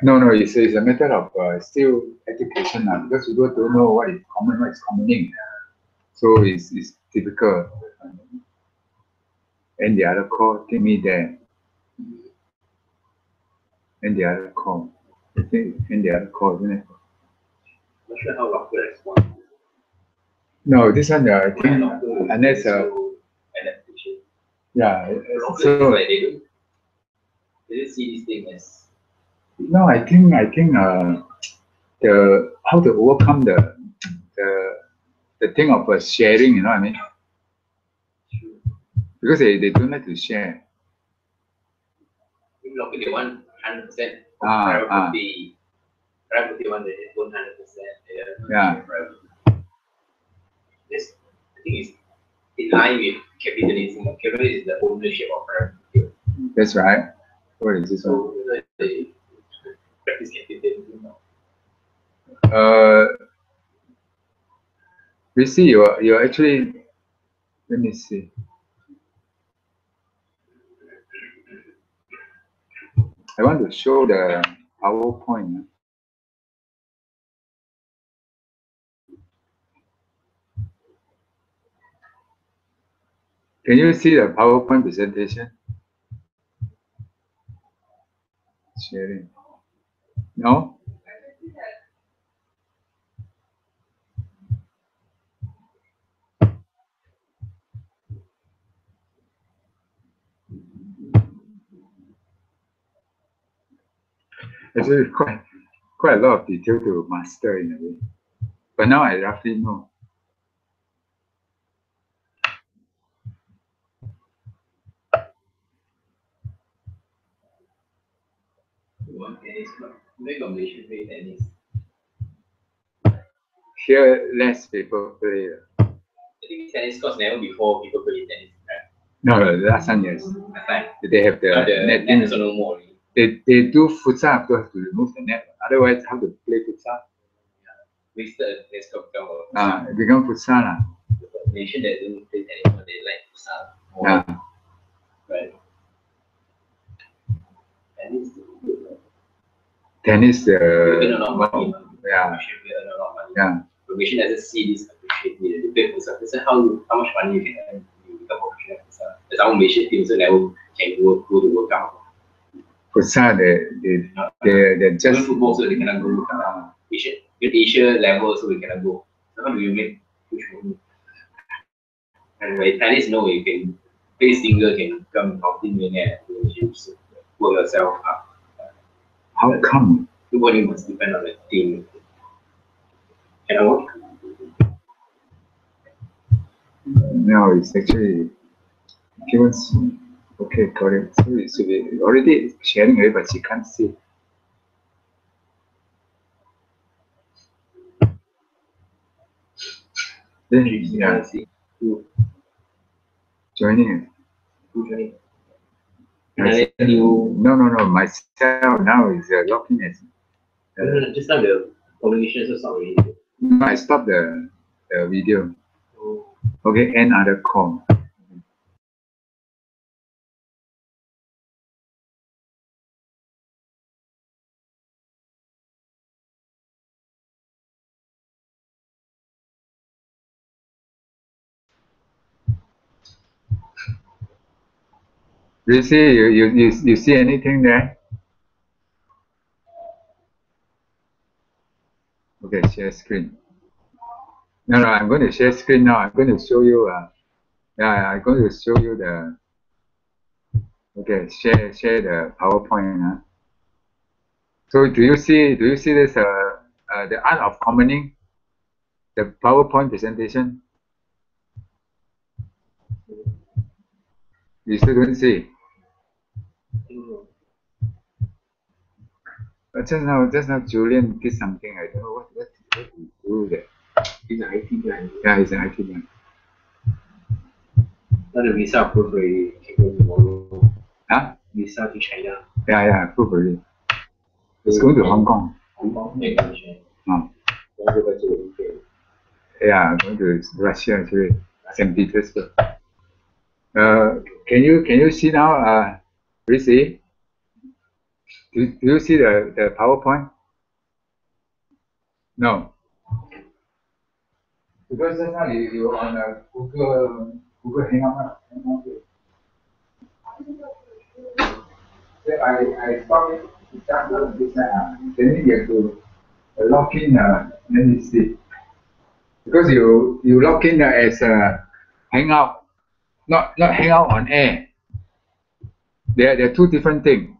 No, no, it's, it's a matter of uh, still education now, because people don't know what is common, what is commoning. So it's it's typical. And the other call, take me there. And the other call. I think and the other call, isn't it? Not sure how local that's one. No, this one, I think, yeah, unless... Uh, adaptation. Yeah. So, like they, don't, they don't see this thing as... No, I think, I think uh, the how to overcome the, the, the thing of uh, sharing, you know what I mean? Because they, they don't like to share. If locally they want one hundred percent ah, privacy, ah. privacy one they want one hundred percent. Yeah. This, I think, is in line with capitalism. Capitalism is the ownership of privacy. That's right. What is this so, one? They practice capitalism now. Uh, we see you are, you are actually, let me see. I want to show the PowerPoint. Can you see the PowerPoint presentation? Sharing. No? Actually, quite, quite a lot of detail to master in a way. But now I roughly know. Here, less people play. I think tennis courts never before people play tennis, right? No, no, last time, yes. Last time. They have the, no, the net tennis no more. They, they do futsal after have to remove the net, otherwise how to play futsal? Yeah, wasted the futsal. Ah, become futsal lah. The nation that don't play anymore, they like futsal more. Yeah. Right. Tennis is good. Tennis, uh, earn a lot of money. Yeah. Yeah. The nation doesn't see this, appreciate it. They play futsal. They say how how much money you can earn you become professional futsal. That's how nation teams so never can work go to work out. Futsal, they, they, they, they're just... Even football, so they cannot go. Uh, Asia, Asia level, so we cannot go. So how do you make push movement? And by tennis, no, you can... Play single can become multi-millionaire and so pull yourself up. How come? Nobody must depend on the team. Can I work? No, it's actually... Humans... Okay, correct. So it should be already sharing it, but she can't see. Then you can see who joining. Who joining? No, no, no. Myself now is uh, logging in. Uh, no, no, just now the conversation is not really. No, I stopped the, the video. Okay, end other call. Do you see you, you you you see anything there? Okay, share screen. No, no, I'm going to share screen now. I'm going to show you. Uh, yeah, I'm going to show you the. Okay, share share the PowerPoint. Huh? So do you see do you see this uh, uh, The Art of Commoning, the PowerPoint presentation. You still don't see? But just now, just now, Julian did something. I don't know what what, what he do there. He's an I T guy. Yeah, he's an I T guy. Not a visa approved already. Can tomorrow. Huh? Visa to China. Yeah, yeah, approved already. It's going to Hong Kong. Hong Kong, yeah. Oh. Yeah, going to Russia actually. Saint Petersburg. Uh, can you can you see now? Uh, Rizzi? Do, do you see the, the PowerPoint? No. Because just now you, you're on a Google Google Hangout. So I I stopped it. It's after this time. Then you have to log in. Uh, let me see. Because you you log in uh, as a Hangout, not not Hangout on air. There there are two different things.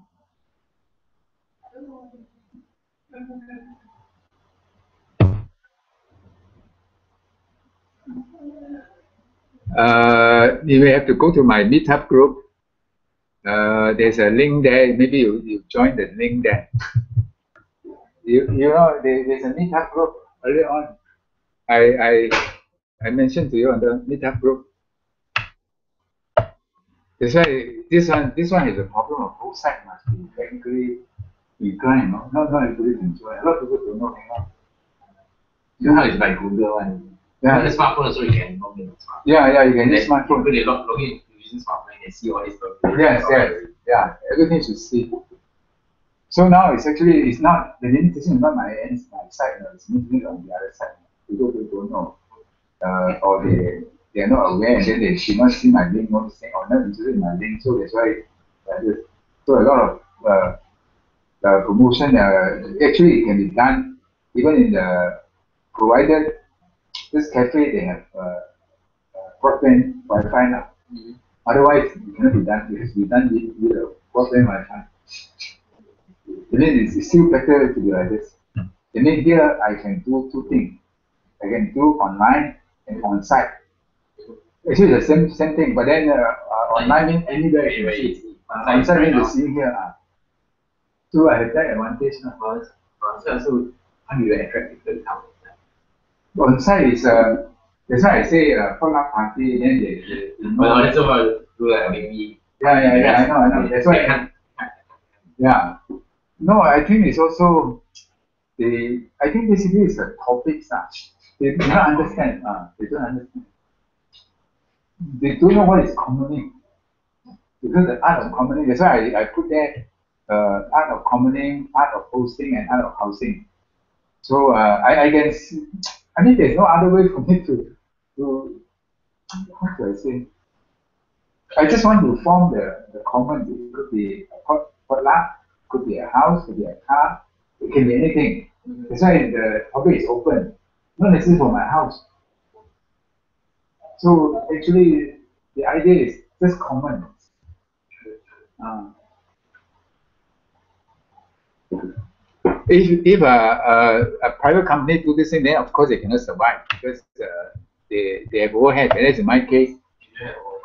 Uh, you may have to go to my Meetup group. Uh, there's a link there. Maybe you, you join the link there. You you know there, there's a Meetup group earlier on. I I I mentioned to you on the Meetup group. That's why this one this one is a problem of both sides must be frankly inclined. No, not not everybody can join. A lot of people don't know Hangout. Hangout is by Google and. Yeah, on the smartphone, so you can log in. Yeah, yeah, you can use smartphone. When they log in using smartphone, you can see all this stuff. Yes, yes, yeah, everything should see. So now it's actually it's not the limitation is not my end, my side, no, it's limited on the other side. People don't know, uh, or they they are not aware, and then they should not see my link, not saying, or not interested in my link. So that's why like this. So a lot of uh, the promotion uh, actually can be done even in the provided. This cafe, they have uh, uh, broadband Wi-Fi now. Mm-hmm. Otherwise, it cannot be done. It has to be done with, with a broadband Wi-Fi. I mean, it's, it's still better to be like this. I mean, here I can do two things. I can do online and on-site. Actually, the same same thing. But then uh, uh, online means anywhere you can see. On-site means you see here. Uh. So I have that advantage now. So also, how do you attract people to come? On site is uh, that's why I say uh, for a party then they. they well, no, that's what do like maybe. Yeah, yeah, yeah. I know, I know. That's why. I, yeah. No, I think it's also the. I think basically it's a topic such they don't understand. Uh, they don't understand. They don't know what is commoning. Because the art of commoning. That's why I, I put there uh, art of commoning, art of hosting, and art of housing. So uh, I I can see. I mean, there's no other way for me to, to what do I say? I just want to form the, the commons. It could be a potluck, could be a house, could be a car, it can be anything. Mm-hmm. That's why the topic is open. Not necessarily for my house. So actually, the idea is just common. Um, If, if uh, uh, a private company do this thing, then of course they cannot survive because uh, they, they have overhead. Whereas in my case,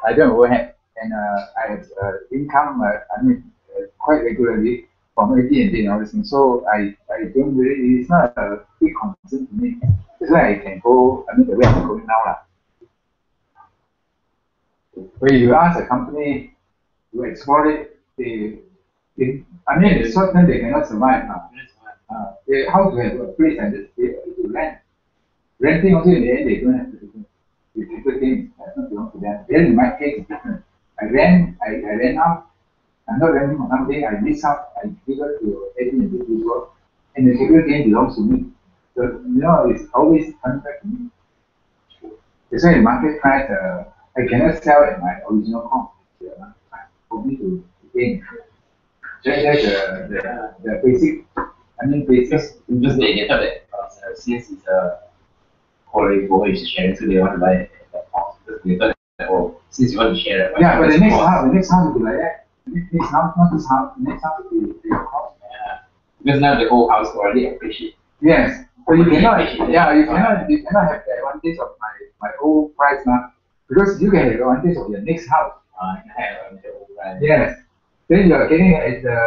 I don't have overhead. And uh, I have uh, income, uh, I mean, uh, quite regularly from A D and D and all this thing. So I, I don't really, it's not a big concern to me. That's why I can go, I mean, the way I'm going now. Lah. When you ask a company to export it, they, they I mean, it's certain they cannot survive now. Uh, they, how to have a place and just they, they rent. Renting also in the end they don't have to do it. People think that's not belong to them. Then in my case it's different. I rent, I, I rent out. I'm not renting on one day, I lease out, I give it to every individual. And the security thing belongs to me. So, you know, it's always coming back to me. That's why in market price, uh, I cannot sell at my original cost. For me to gain. Just like the, the, the basic. I mean, because just the idea that uh, since it's a quality for is sharing, so they want to buy it at that cost. Because they thought that, oh, since you want to share it, yeah, but the next house, the next house will be like that. The next house, not this house, the next house will be your cost. Yeah. Because now the whole house already appreciates. Yes. So you cannot, yeah, you cannot, you cannot have the advantage of my, my old price now, because you can have the advantage of your next house. Uh, right. Yes. Then you are getting at the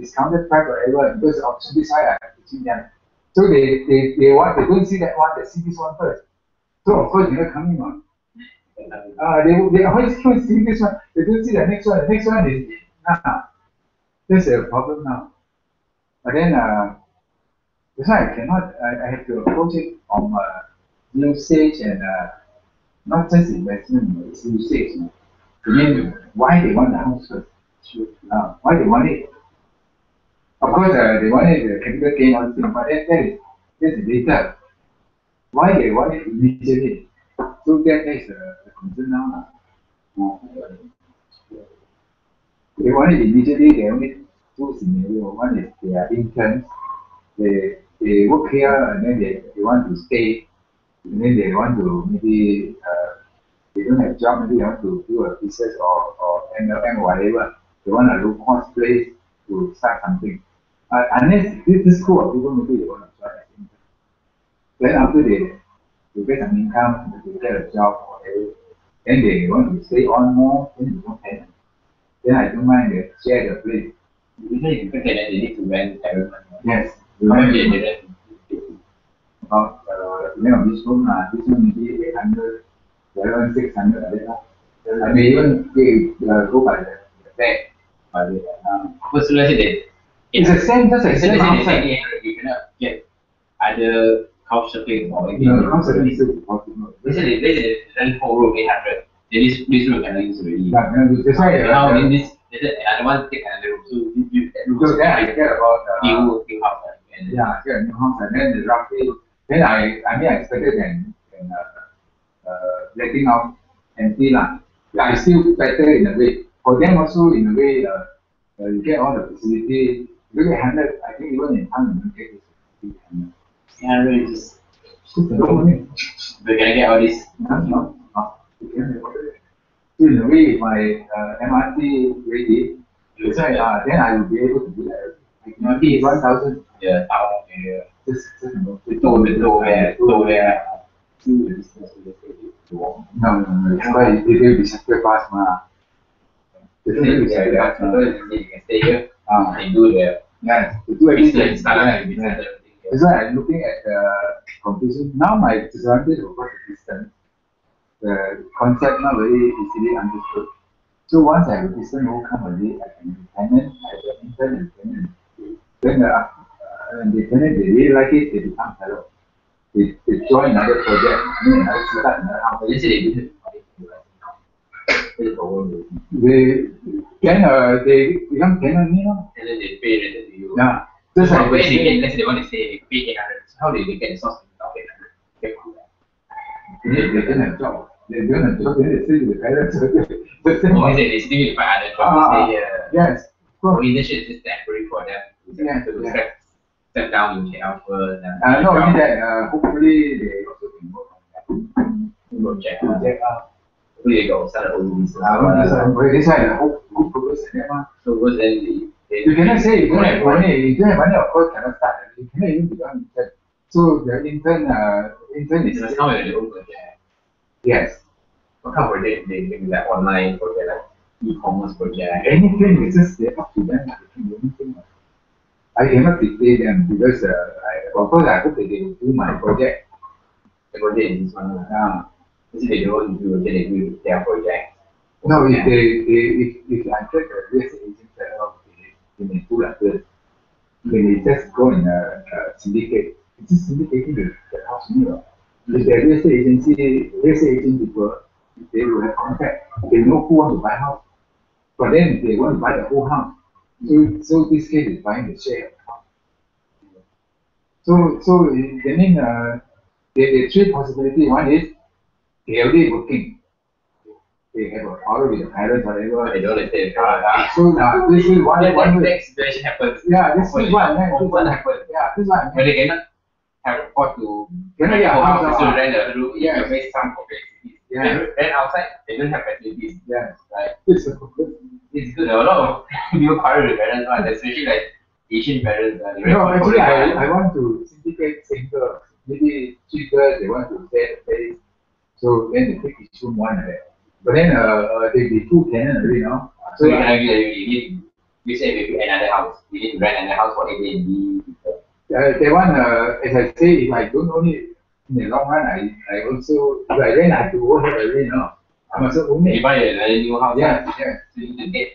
discounted price or whatever, because the opportunity side are teaching them. So they, they, they want, they don't see that one, they see this one first. So of course you're not coming on. Uh, they, they always don't see this one, they don't see the next one, the next one is, nah, that's a problem now. But then, uh, that's why I cannot, I, I have to approach it from uh, usage and uh, not just investment, it's usage. No? To mean why they want the house first, uh, why they want it. Of course, uh, they want it, the capital gain on thing, but that, that is, that's the data. Why they want it immediately. So that is uh, the concern now. Uh, they want it immediately, they only two scenarios. One is they are interns. They, they work here and then they, they want to stay, and then they want to maybe uh, they don't have a job, maybe they want to do a business or, or M L M or whatever. They want a low cost place to start something. Uh, unless this is cool of people, maybe they want to start an income. Then after they, they get some income, they get a job or whatever, then they want to stay on more, then they don't pay. Then I don't mind they share the place. Usually people say that they need to rent every month. Yes. About the name of this room, this room is eight hundred, eleven, six hundred. I mean, even they uh, go by the, the bed, by the um, facility. It's the same, just the same outside. You cannot get other couch surfing or anything. No, couch surfing is still possible. They said they rent whole room eight hundred. This this room cannot use already. That's why now in this, they said another one take another room. So you that room. So then I care about new new house. Yeah, I get a new house and then the rough day. Then I, I mean, I started and, and uh, uh, letting out empty land. Yeah, I still better in a way. For them also, in a way, uh, uh, you get all the facility. Look at one hundred, I think even in time, you don't get this facility. one hundred is just a lot of money. But can I get all this? No, no. Oh, you can't get all this. So in a way, if I uh, M R T ready, yes, so, yeah. uh, then I will be able to do that. Like M R T is one thousand. Yeah, town area. Just, just the door, the door there, door there. No, no, no. It's why it will be separate pass, ma. The thing is, yeah, you can stay here. Ah, and do there. Yes, the two extremes. That's why I'm looking at the competition. Now my disadvantage of the distance, the concept not very easily understood. So once I have distance, will come already. I can independent, I can independent. Then the and they really like it, they become fellow. They, they join another project, and I start another house. They, then uh, they become tenant, you know? And then they pay rent to you. Yeah. Just so like when they get, let's say they want to say they pay eight hundred, how do they get the source of eight hundred? They don't have a job. They don't have a job, then they stay with the parents. Or is it they stay with five hundred jobs? Yes. Or internship is temporary for them. Yeah, yeah. Step down in K L first. Uh, not only that, uh, hopefully they also can work on that project. Hopefully they got start their own business. That's why the whole good purpose is there. So, because then they. You cannot say you don't have money, you don't have money, of course, cannot start. You cannot even become intern. So, the intern, uh, intern is. It's not your own project. Yes. What kind of project they make, like online project, like e commerce project? Anything, it's just they're up to them. They can do anything. I cannot dictate them because, uh, I, of course, I hope that they will do my project. The project is this one. Uh, if they don't do it, they do their project. No, if they, they if, if I check the real estate agent setup, they may do like this. They just go in a, a syndicate. It's just syndicating the, the house mirror. If the real estate agency, real estate agent people, they will have contact. They know who wants to buy house. But then they want to buy the whole house. So, so this case is buying the share of the house. So, so I mean, uh, there, there are three possibilities. One is they are already working. They have a problem with the parents, whatever. They don't understand. Uh, so uh, this is one. Then one next situation happens. Yeah, this is one. Open happens. Yeah, this one. But they cannot have a port to. Cannot get a house to rent a room. Yeah, face some complexities. Yeah. Then outside they don't have facilities. Yeah. Like it's good. It's good. There are a lot of new quarrels with parents, especially like Asian parents are... No, actually, I, I want to syndicate single. Maybe cheaper, they want to set a place. So then they take each room one of that. But then uh, uh, there'll be two tenants already, you know. So you can argue that you need, you say maybe another house. You need to rent another house for A B N B. Uh, that one, uh, as I say, if I don't own it in the long run, I, I also, if I rent, I have to own it already, you know. I must own it. You buy another new house, yeah. Right? Yeah. So you can get,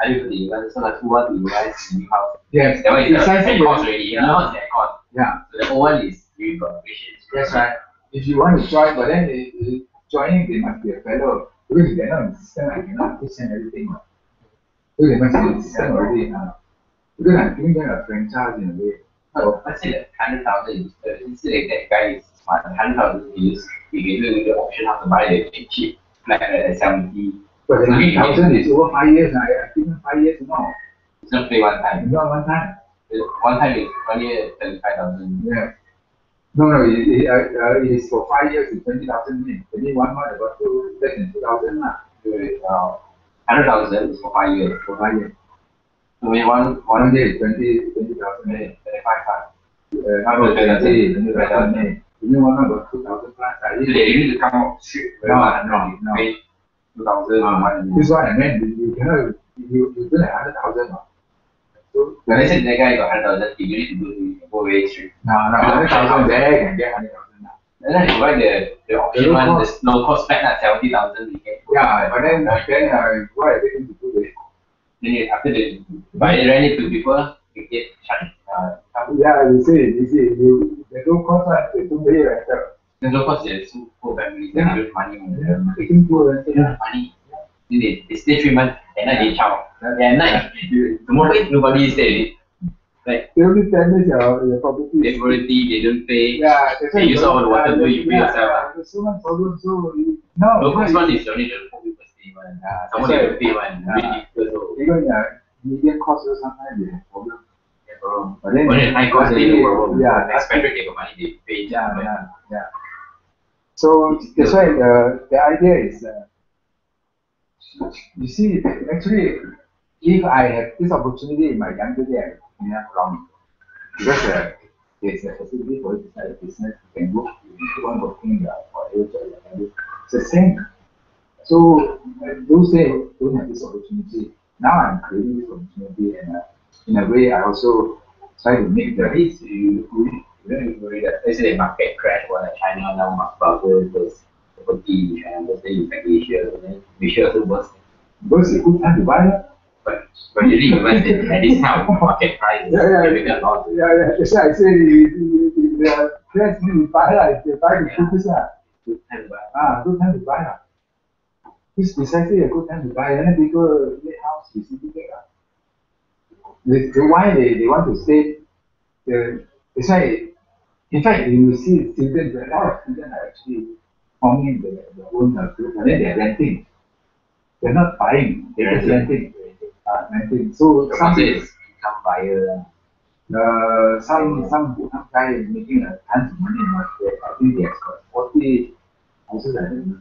I don't know, you want to realize the new house. Yes. That one is the same cost already. You know, it's that cost. Yeah. So the old one is refurbished. That's right. If you want to join, but then it, it, joining, they must be a fellow. Because if they're not in the system, I cannot teach them everything. So they must be in the system already. Uh, because I'm giving them a franchise in a way. So, let's say that one hundred thousand, uh, let's say that guy is smart, one hundred thousand is, if you do the option how to buy the cheap flat at seventy. But the one hundred thousand is over five years, I, I think five years now. It's not pay one time. It's not one time. It's one time is one year, thirty-five thousand. Yeah. No, no, it, it, uh, it is for five years, it's twenty thousand minutes. Only one month, about two, less than two thousand. Uh, one hundred thousand is for five years. For five years. So we want one day, twenty thousand minutes. twenty-five thousand. Only one month, about two thousand plus. So they need to come out straight. No, no, no. two thousand or one. This is what I meant. You cannot, you, you don't have one hundred thousand. So, when I said that guy got one hundred thousand, you need to do it go very straight. No, no, one hundred thousand there, you can get one hundred thousand now. And then you buy the, the option one, the low cost plan at seventy thousand, you can go. Yeah, but then, then uh, what are they going to do it? Then after the buy it, rent it to people, you get charged. Uh, yeah, you see, you see, you, the low cost one, they don't pay rental. The low cost is so poor families, they don't have money. They don't have money. They stay three months, and then they chow. At night, tomorrow nobody is there. Like, they only damage your, your property. Their property, they don't pay. Yeah, that's why you saw all the water bill, you pay yourself. There's so much problem, so... No, the first one is only the poor people stay one. Someone will pay one. Because medium cost, sometimes they have problem. Yeah, problem. But then high cost, they don't problem. Yeah, next vendor they got money, they pay. Yeah, yeah. So, that's why the idea is... You see, actually, if I have this opportunity in my younger day, I can have long. Because uh, there's a facility for it, it's a business, you can work, you can keep on working uh, for a job, it's the same. So, uh, those days don't have this opportunity. Now I'm creating this opportunity, and uh, in a way, I also try to make the risk. You don't worry that, let's say, the market crash, or like China now must bubble those. Property and let's say you take Asia, then Asia also worse. Worse is a good time to buy it. But when you reinvest it at this time, market price is giving a lot. Yeah, yeah, that's why I say the price you buy it, you buy the purpose. Good time to buy it. Ah, good time to buy it. It's precisely a good time to buy it. Then people make house to syndicate. Why they want to save? That's why, in fact, you see students, a lot of students are actually forming their own group, and then they are renting. They are not buying, they are just renting. Uh, renting. So, so some is become buyer. Uh, some, some some guy is making a ton of money in market. I think he has got forty houses. I don't know.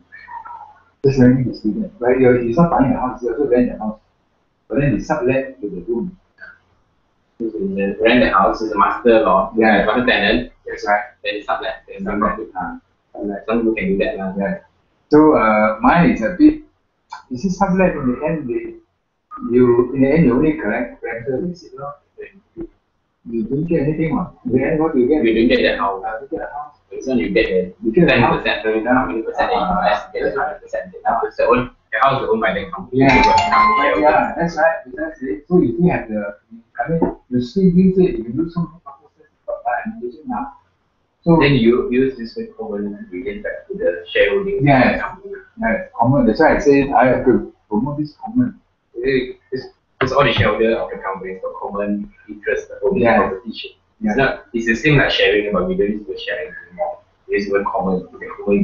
Just renting the student. But he's not buying a house, he also rent a house. But then he sublet to the room. So the rent the house is a master law. Yeah, master tenant. That's right. Then he sublet. Then sublet. Like some people can do that, right? Yeah. So uh, mine is a bit. You see, sublet in the end, they, you in the end you only collect rental, you see, no? You don't get anything, man. In the end, what do you get? You don't get that house. You get a house. This one you get it. You get ten percent. So how many percent in U S get it? Hundred percent. Now it's the own. The house is owned by the company. Yeah. Yeah, yeah, that's right. That's it. So you still have the. I mean, you still use it. You use some purposes for that using now. So then you use this way for relate back to the shareholding. Yeah, yeah, common. That's why I say I have to promote this common. It, it's, it's all the shareholder of the company, it's the common interest, the common yeah. competition. Yeah. It's not. It's the same like sharing, but we don't use the sharing anymore. We use the common.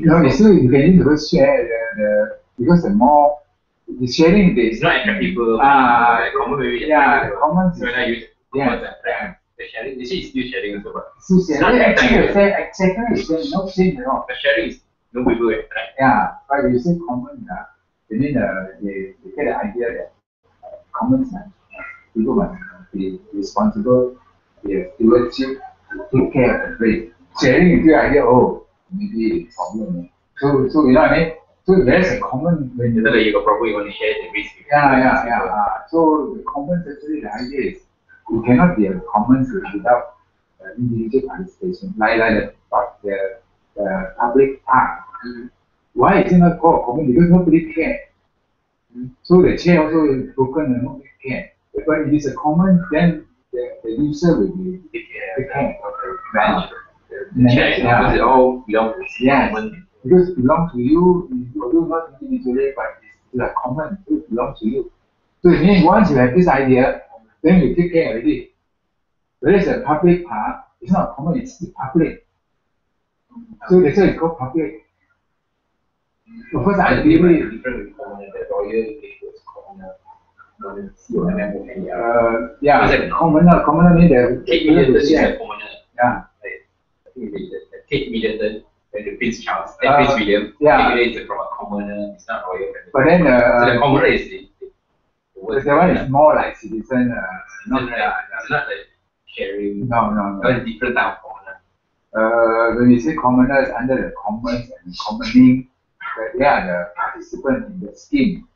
No, it's still you can use the share the, the because the more the sharing the it's not attract people. Ah, uh, common maybe. Yeah, common. So I use common. Yeah. The sharing, this is still sharing also, but so it's not that time. Exactly, there's no change at all. The sharing is no people will attract. Yeah, but you say common, uh, they mean uh, they, they get the idea that uh, common sense, uh, people must be responsible, we have stewardship, we take care of the place. Sharing is your idea, oh, maybe it's a problem. So, so, you know what I mean? So there's a common... When you got a problem, you want to share the risk. Yeah, yeah, yeah. Uh, so the common, actually, the idea is we cannot be a common without uh, individual participation, like, like the, the, the public art. Mm. Why is it not called common? Because nobody cares. Mm. So the chair also is broken and nobody cares. But when it is a common, then the, the user will be the care. Uh, the chair is because it all belongs to the yes. common. Because it belongs to you, although not individually, but it's a common, it belongs to you. So it means once you have this idea, then you take care of it. Whereas the public part, it's not common, it's the public. So that's why it's called public. Of course, I believe it's different with common, the lawyer is common. Uh, yeah, it's common, common means that. Take me the third, common. Yeah. I think take me the third. Then the Prince Charles, then uh, Prince William, yeah. It's from a commoner, it's not royal. But then uh, so the commoner is the, the, the, the one is more like citizen, uh, not like, uh, it's not like sharing. No, no, no. It's different type of commoner. Uh, when you say commoner, it's under the commons and commoning, but they are the participant in the scheme.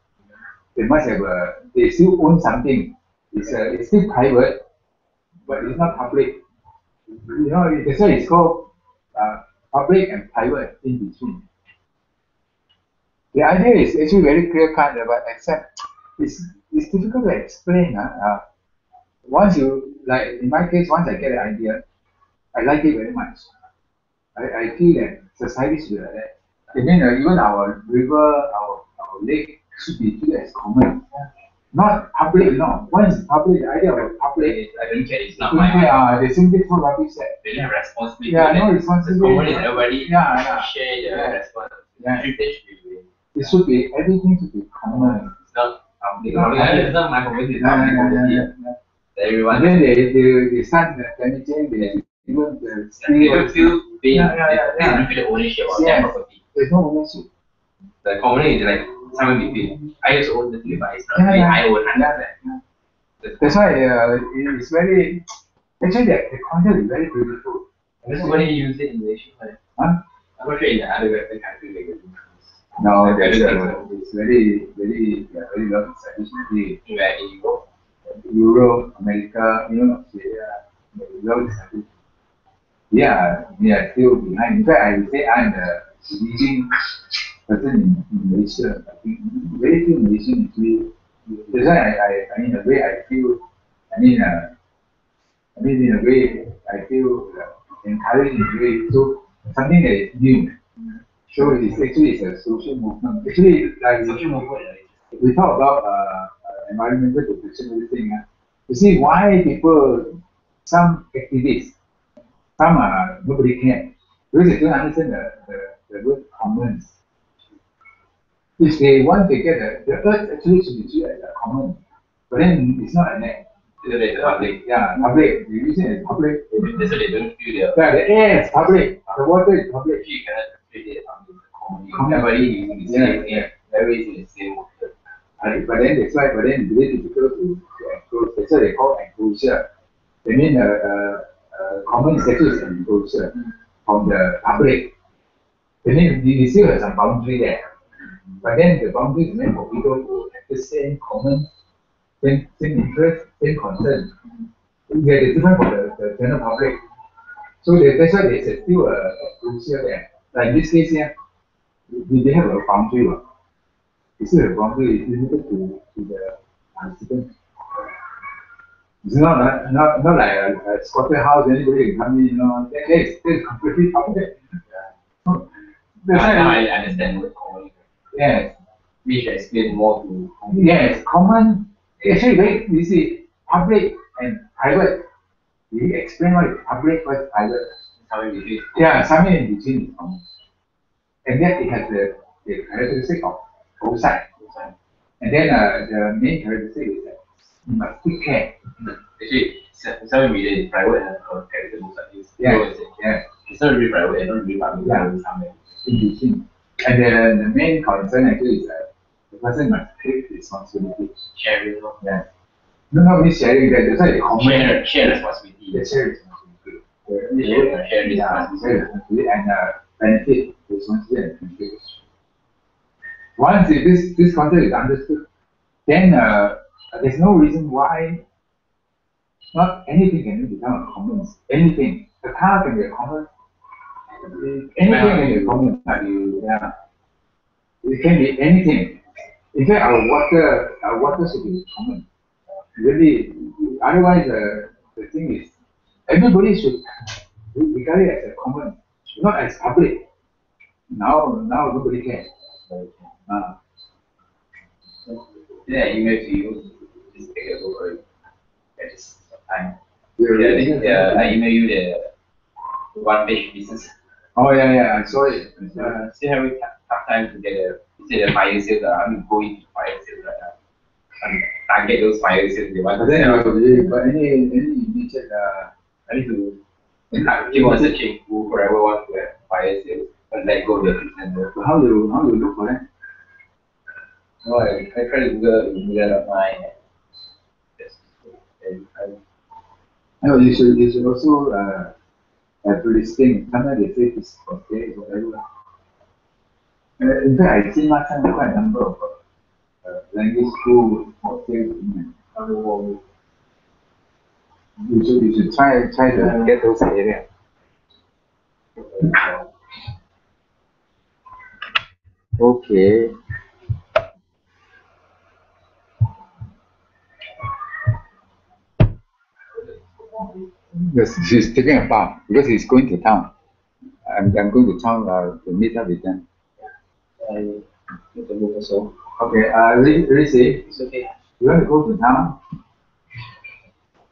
They must have a, they still own something. It's uh, it's still private, but it's not public. You know, that's why it's called. Uh, Public and private in between. The idea is actually very clear cut, but except it's it's difficult to explain. Uh, uh, once you like, in my case, once I get an idea, I like it very much. I, I feel that society should be like that. I mean, uh, even our river, our our lake should be treated as common, not public. No, once public, the idea of public. I don't care. It's not my idea. Uh, they simply throw rubbish at. They don't have responsibility. Yeah, no responsibility. Everybody yeah, yeah. share the yeah. responsibility. Yeah. Yeah. It should be everything should be common. It's not public. Um, no, no, it's not my community. It's not my community. Everyone. Then they they they start the climate change. They even the they don't feel they don't feel the ownership of their property. There's no ownership. The community is like. Someone between. I just own the thing, but it's not yeah, me. Yeah. I own another. Yeah. That's, That's why uh, it's very. Actually, the, the concept is very beautiful. I'm just wondering you use it in relation to. Huh? I'm not sure in the other country like this. No, it's, uh, it's very, very, yeah, very long traditionally. Where in Europe, Europe, America, you know, Australia, long tradition. Yeah, we are still behind. In fact, I would say I'm the leading. Person in Malaysia, I think very few Malaysians actually. That's why I, I, I mean, in a way I feel, I mean, uh, I mean, in a way I feel uh, encouraged in a way. So something that is new. So it's actually it's a social movement. Actually, like social movement. We talk about uh, environmental protection and everything. Uh, you see why people, some activists, some uh, nobody can because they don't understand the the, the word commons. If they want to get a, the earth actually should be treated as a common, but then it's not an act. It's public. Yeah, public. You're using it as public. That's what they don't do there. Yeah, the air is public. The water is public. You cannot treat it as common. Everybody is using the same air. Everybody is in the same water. But then that's why, but then it's very difficult to enclose. That's what they call enclosure. They mean a uh, uh, common status enclosure from the public. They mean you still have some boundary there. But then the boundary is meant for people who have the same common, same, same interest, same concern. They are different from the, the general public. So they, that's why there's still a, a crucial there. Like in this case here, we have a boundary. You see, the boundary is limited to, to the participant. It's not, uh, not, not like a, a squatter house, anybody can come in, you know. That is completely public. Yeah. That's I, I understand what common. Yes. We should explain more to common. Yes, common actually very easy. Public and private. We explain what is public, what is private. Somewhere in between. Yeah, somewhere in between is common. And yet it has the, the characteristic of both sides. And then uh, the main characteristic is that you must take care. Mm-hmm. Actually, somewhere in between is private and character both sides. Yeah. Yeah. It's not really private and not really public. Yeah. Somewhere in between. And then the main concern actually is that the person must take responsibility. Sharing. Yeah. No, no, we sharing that. That's a common share, share responsibility. The share responsibility. The share, share responsibility and uh, benefit responsibility and benefit. Once if this this concept is understood, then uh, there's no reason why not anything can become a commons. Anything, a car can be a commons. Anything can be a commons. Yeah, it can be anything. In fact, our water, our water should be common. Really, otherwise, uh, the thing is, everybody should regard it as a common, not as public. Now, now nobody cares. Uh, yeah, email to you. Just take it over. Yeah, just time. Yeah, think, uh, I email you the one-page business. Oh yeah, yeah, I saw it. Uh, still having tough time to get a. Say the fire sales. Uh, I'm going to fire sales right now. And target those fire sales. They want but to then sell. You, but any any initiative, uh, I need to. It was a change. Who forever wants to have fire sales and let go of the business. So how do you, how do you look for that? No, I, I try to Google in the middle of mine. No, you should, you should also uh, have to distinct. Sometimes they say it's okay, whatever. Uh, in fact, I see last time quite a number of uh, language schools for sales in other world. You should, you should try, try to get those areas. Okay. Yes, she's taking a bath because he's going to town. I'm, I'm going to town uh, to meet up with them. I need to move also. Okay, uh, Rizzi, it's okay. You want to go to town?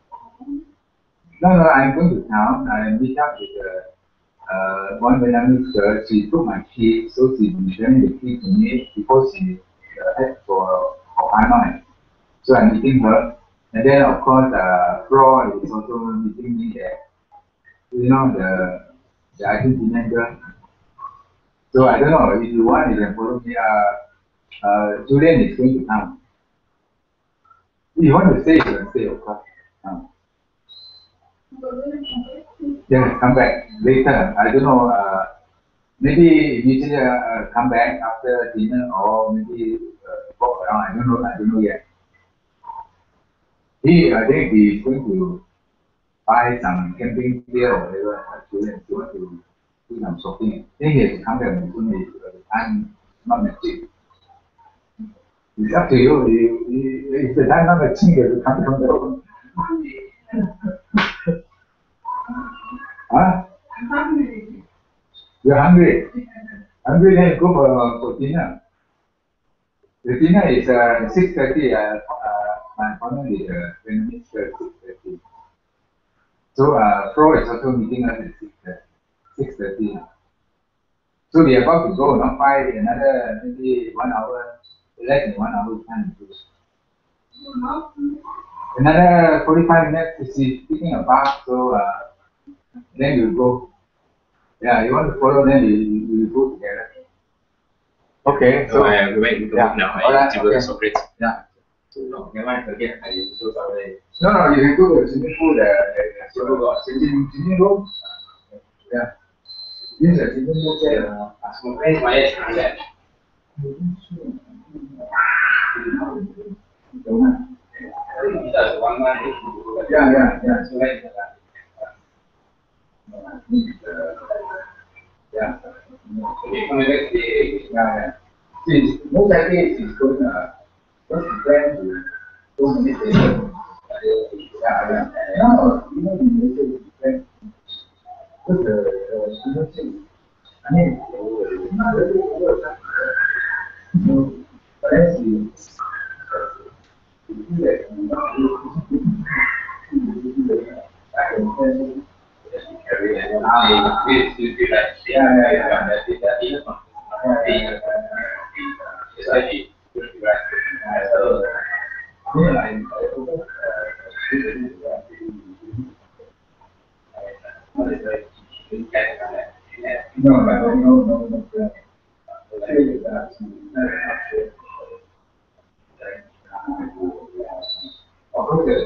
No, no, I'm going to town. I meet up with uh, uh, one Vietnamese girl. She took my key, so she's returning the key to me before she uh, heads for Hanoi. So I'm meeting her. And then, of course, uh, Flo is also meeting me there. You know, the, the Argentinian girl. So I don't know, if you want, you can follow me. Uh, uh, Julian is going to come. If you want to stay, you can stay, of course. Um. Yes, come back later. I don't know, uh, maybe usually uh, come back after dinner or maybe uh, walk around. I don't know, I don't know yet. He, I think he's going to buy some camping gear or whatever, actually, and he wants to do some shopping. Then he has to come back and do it. I'm not matching. It's up to you. If the time not matching, you have to come from there. Huh? I'm hungry. You're hungry? Hungry, then go for, for dinner. The dinner is uh, six thirty. Uh, My partner is a Vietnamese at six thirty. So, uh, Flo is also meeting us at six thirty. So, we are about to go, not by another maybe one hour, less than one hour time. Another forty-five minutes, she's taking a bath, so uh, then we'll go. Yeah, you want to follow, then we'll, we'll go together. Okay, so. No, I have to wait until yeah. now. I have to go separate. Yeah. No, never mind. Again, I use those already. No, no, you can go to the swimming pool. The swimming pool. Swimming pool. Yeah. This is a swimming pool. Yeah. Ask my friends my age. Yeah. Yeah, yeah, yeah. So right. Yeah. Okay, come back. Yeah, yeah. See, most of it is going to. First plan to go to this area. Yeah, yeah. No, you know, you say it's plan. Because the student thing, I mean, it's not really good. So, but as you do that, you know, I can send you carry it. Ah, it's usually like, yeah, yeah, yeah. That's it, that's it. It's like it. Yeah, I no, no, no, no, no. Of course,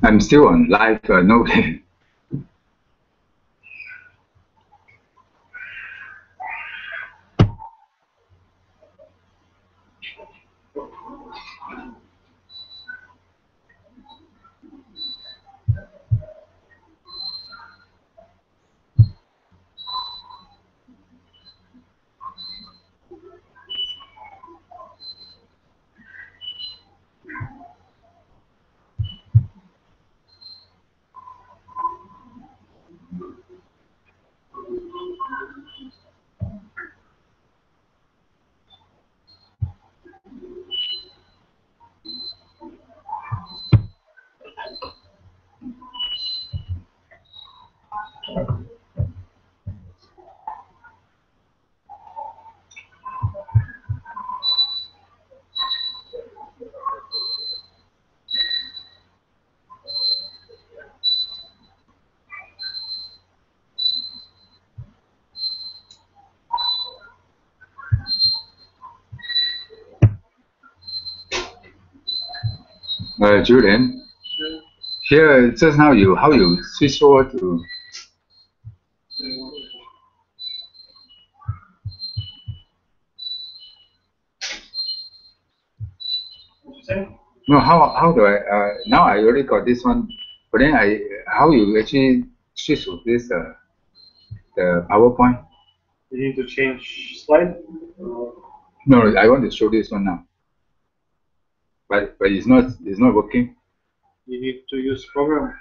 I'm still on live, uh, no. Uh, Julian, here it says how you how you switch over to. No, how how do I uh, now I already got this one, but then I how you actually switch with this uh, the PowerPoint? You need to change slide. No, I want to show this one now. But but it's not it's not working. You need to use program.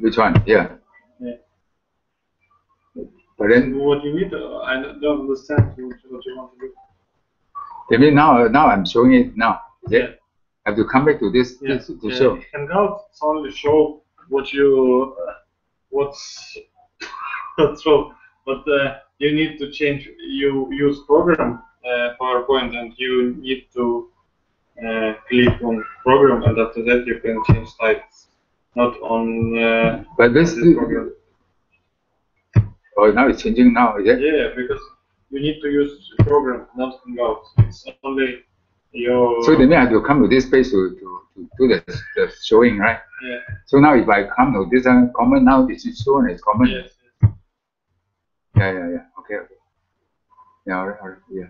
Which one? Yeah. Yeah. But then what you need? Uh, I don't understand what you want to do. I mean now now I'm showing it now. Yeah. It? I have to come back to this, yeah. this to yeah. show. Hangouts only show what you uh, what's that's wrong. But uh, you need to change. You use program uh, PowerPoint, and you need to uh, click on program, and after that you can change slides. Not on. Uh, but this. this program. Oh, now it's changing now. Yeah. Yeah, because. You need to use program, not Hangouts. It's only your. So then I have to come to this space to, to, to do the, the showing, right? Yeah. So now if I come to this uh, common, now this is shown as common. Yes, yes. Yeah, yeah, yeah. Okay, okay. Yeah, all right, all right, yeah.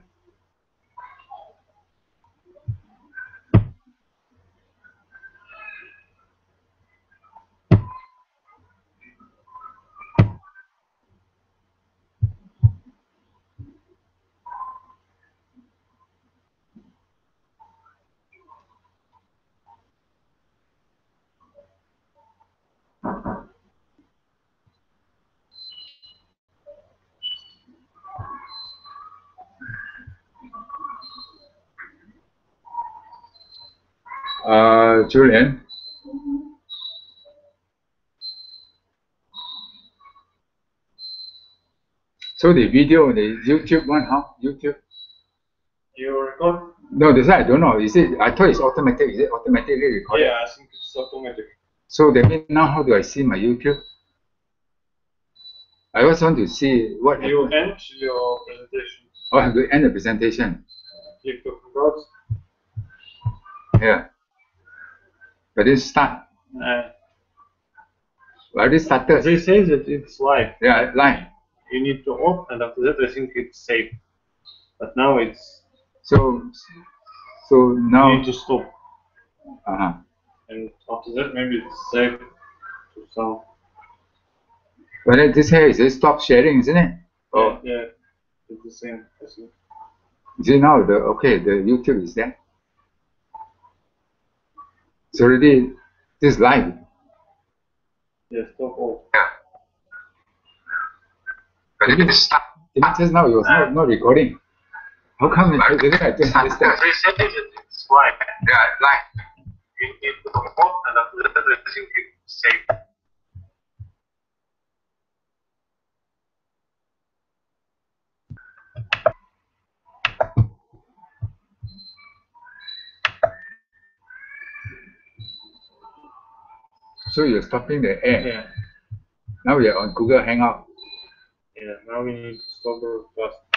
Uh, Julian, so the video, the YouTube one, how huh? YouTube? You record? No, this I don't know. Is it? I thought it's automatic. Is it automatically recorded? Yeah, I think it's automatic. So that means now, how do I see my YouTube? I also want to see what. You happened. End your presentation. Oh, I have to end the presentation. Click to record. Yeah. But it's start. Uh, well, it started. They say that it's live. Yeah, live. You need to off, and after that, I think it's safe. But now it's. So. So now. You need to stop. Uh huh. And after that, maybe it's safe to sound. But this here is stop sharing, isn't it? Oh. Yeah, yeah. It's the same. I think. See now the okay the YouTube is there. It's already this live. Yes, stop all. Yeah. But it is stuck. It says now it was uh, not, not recording. How come it like, didn't I just understand? They said it's live. Yeah, live. You need to report and after that I think it's safe. So you're stopping the air. Yeah. Now we are on Google Hangout. Yeah, now we need to stop the broadcast.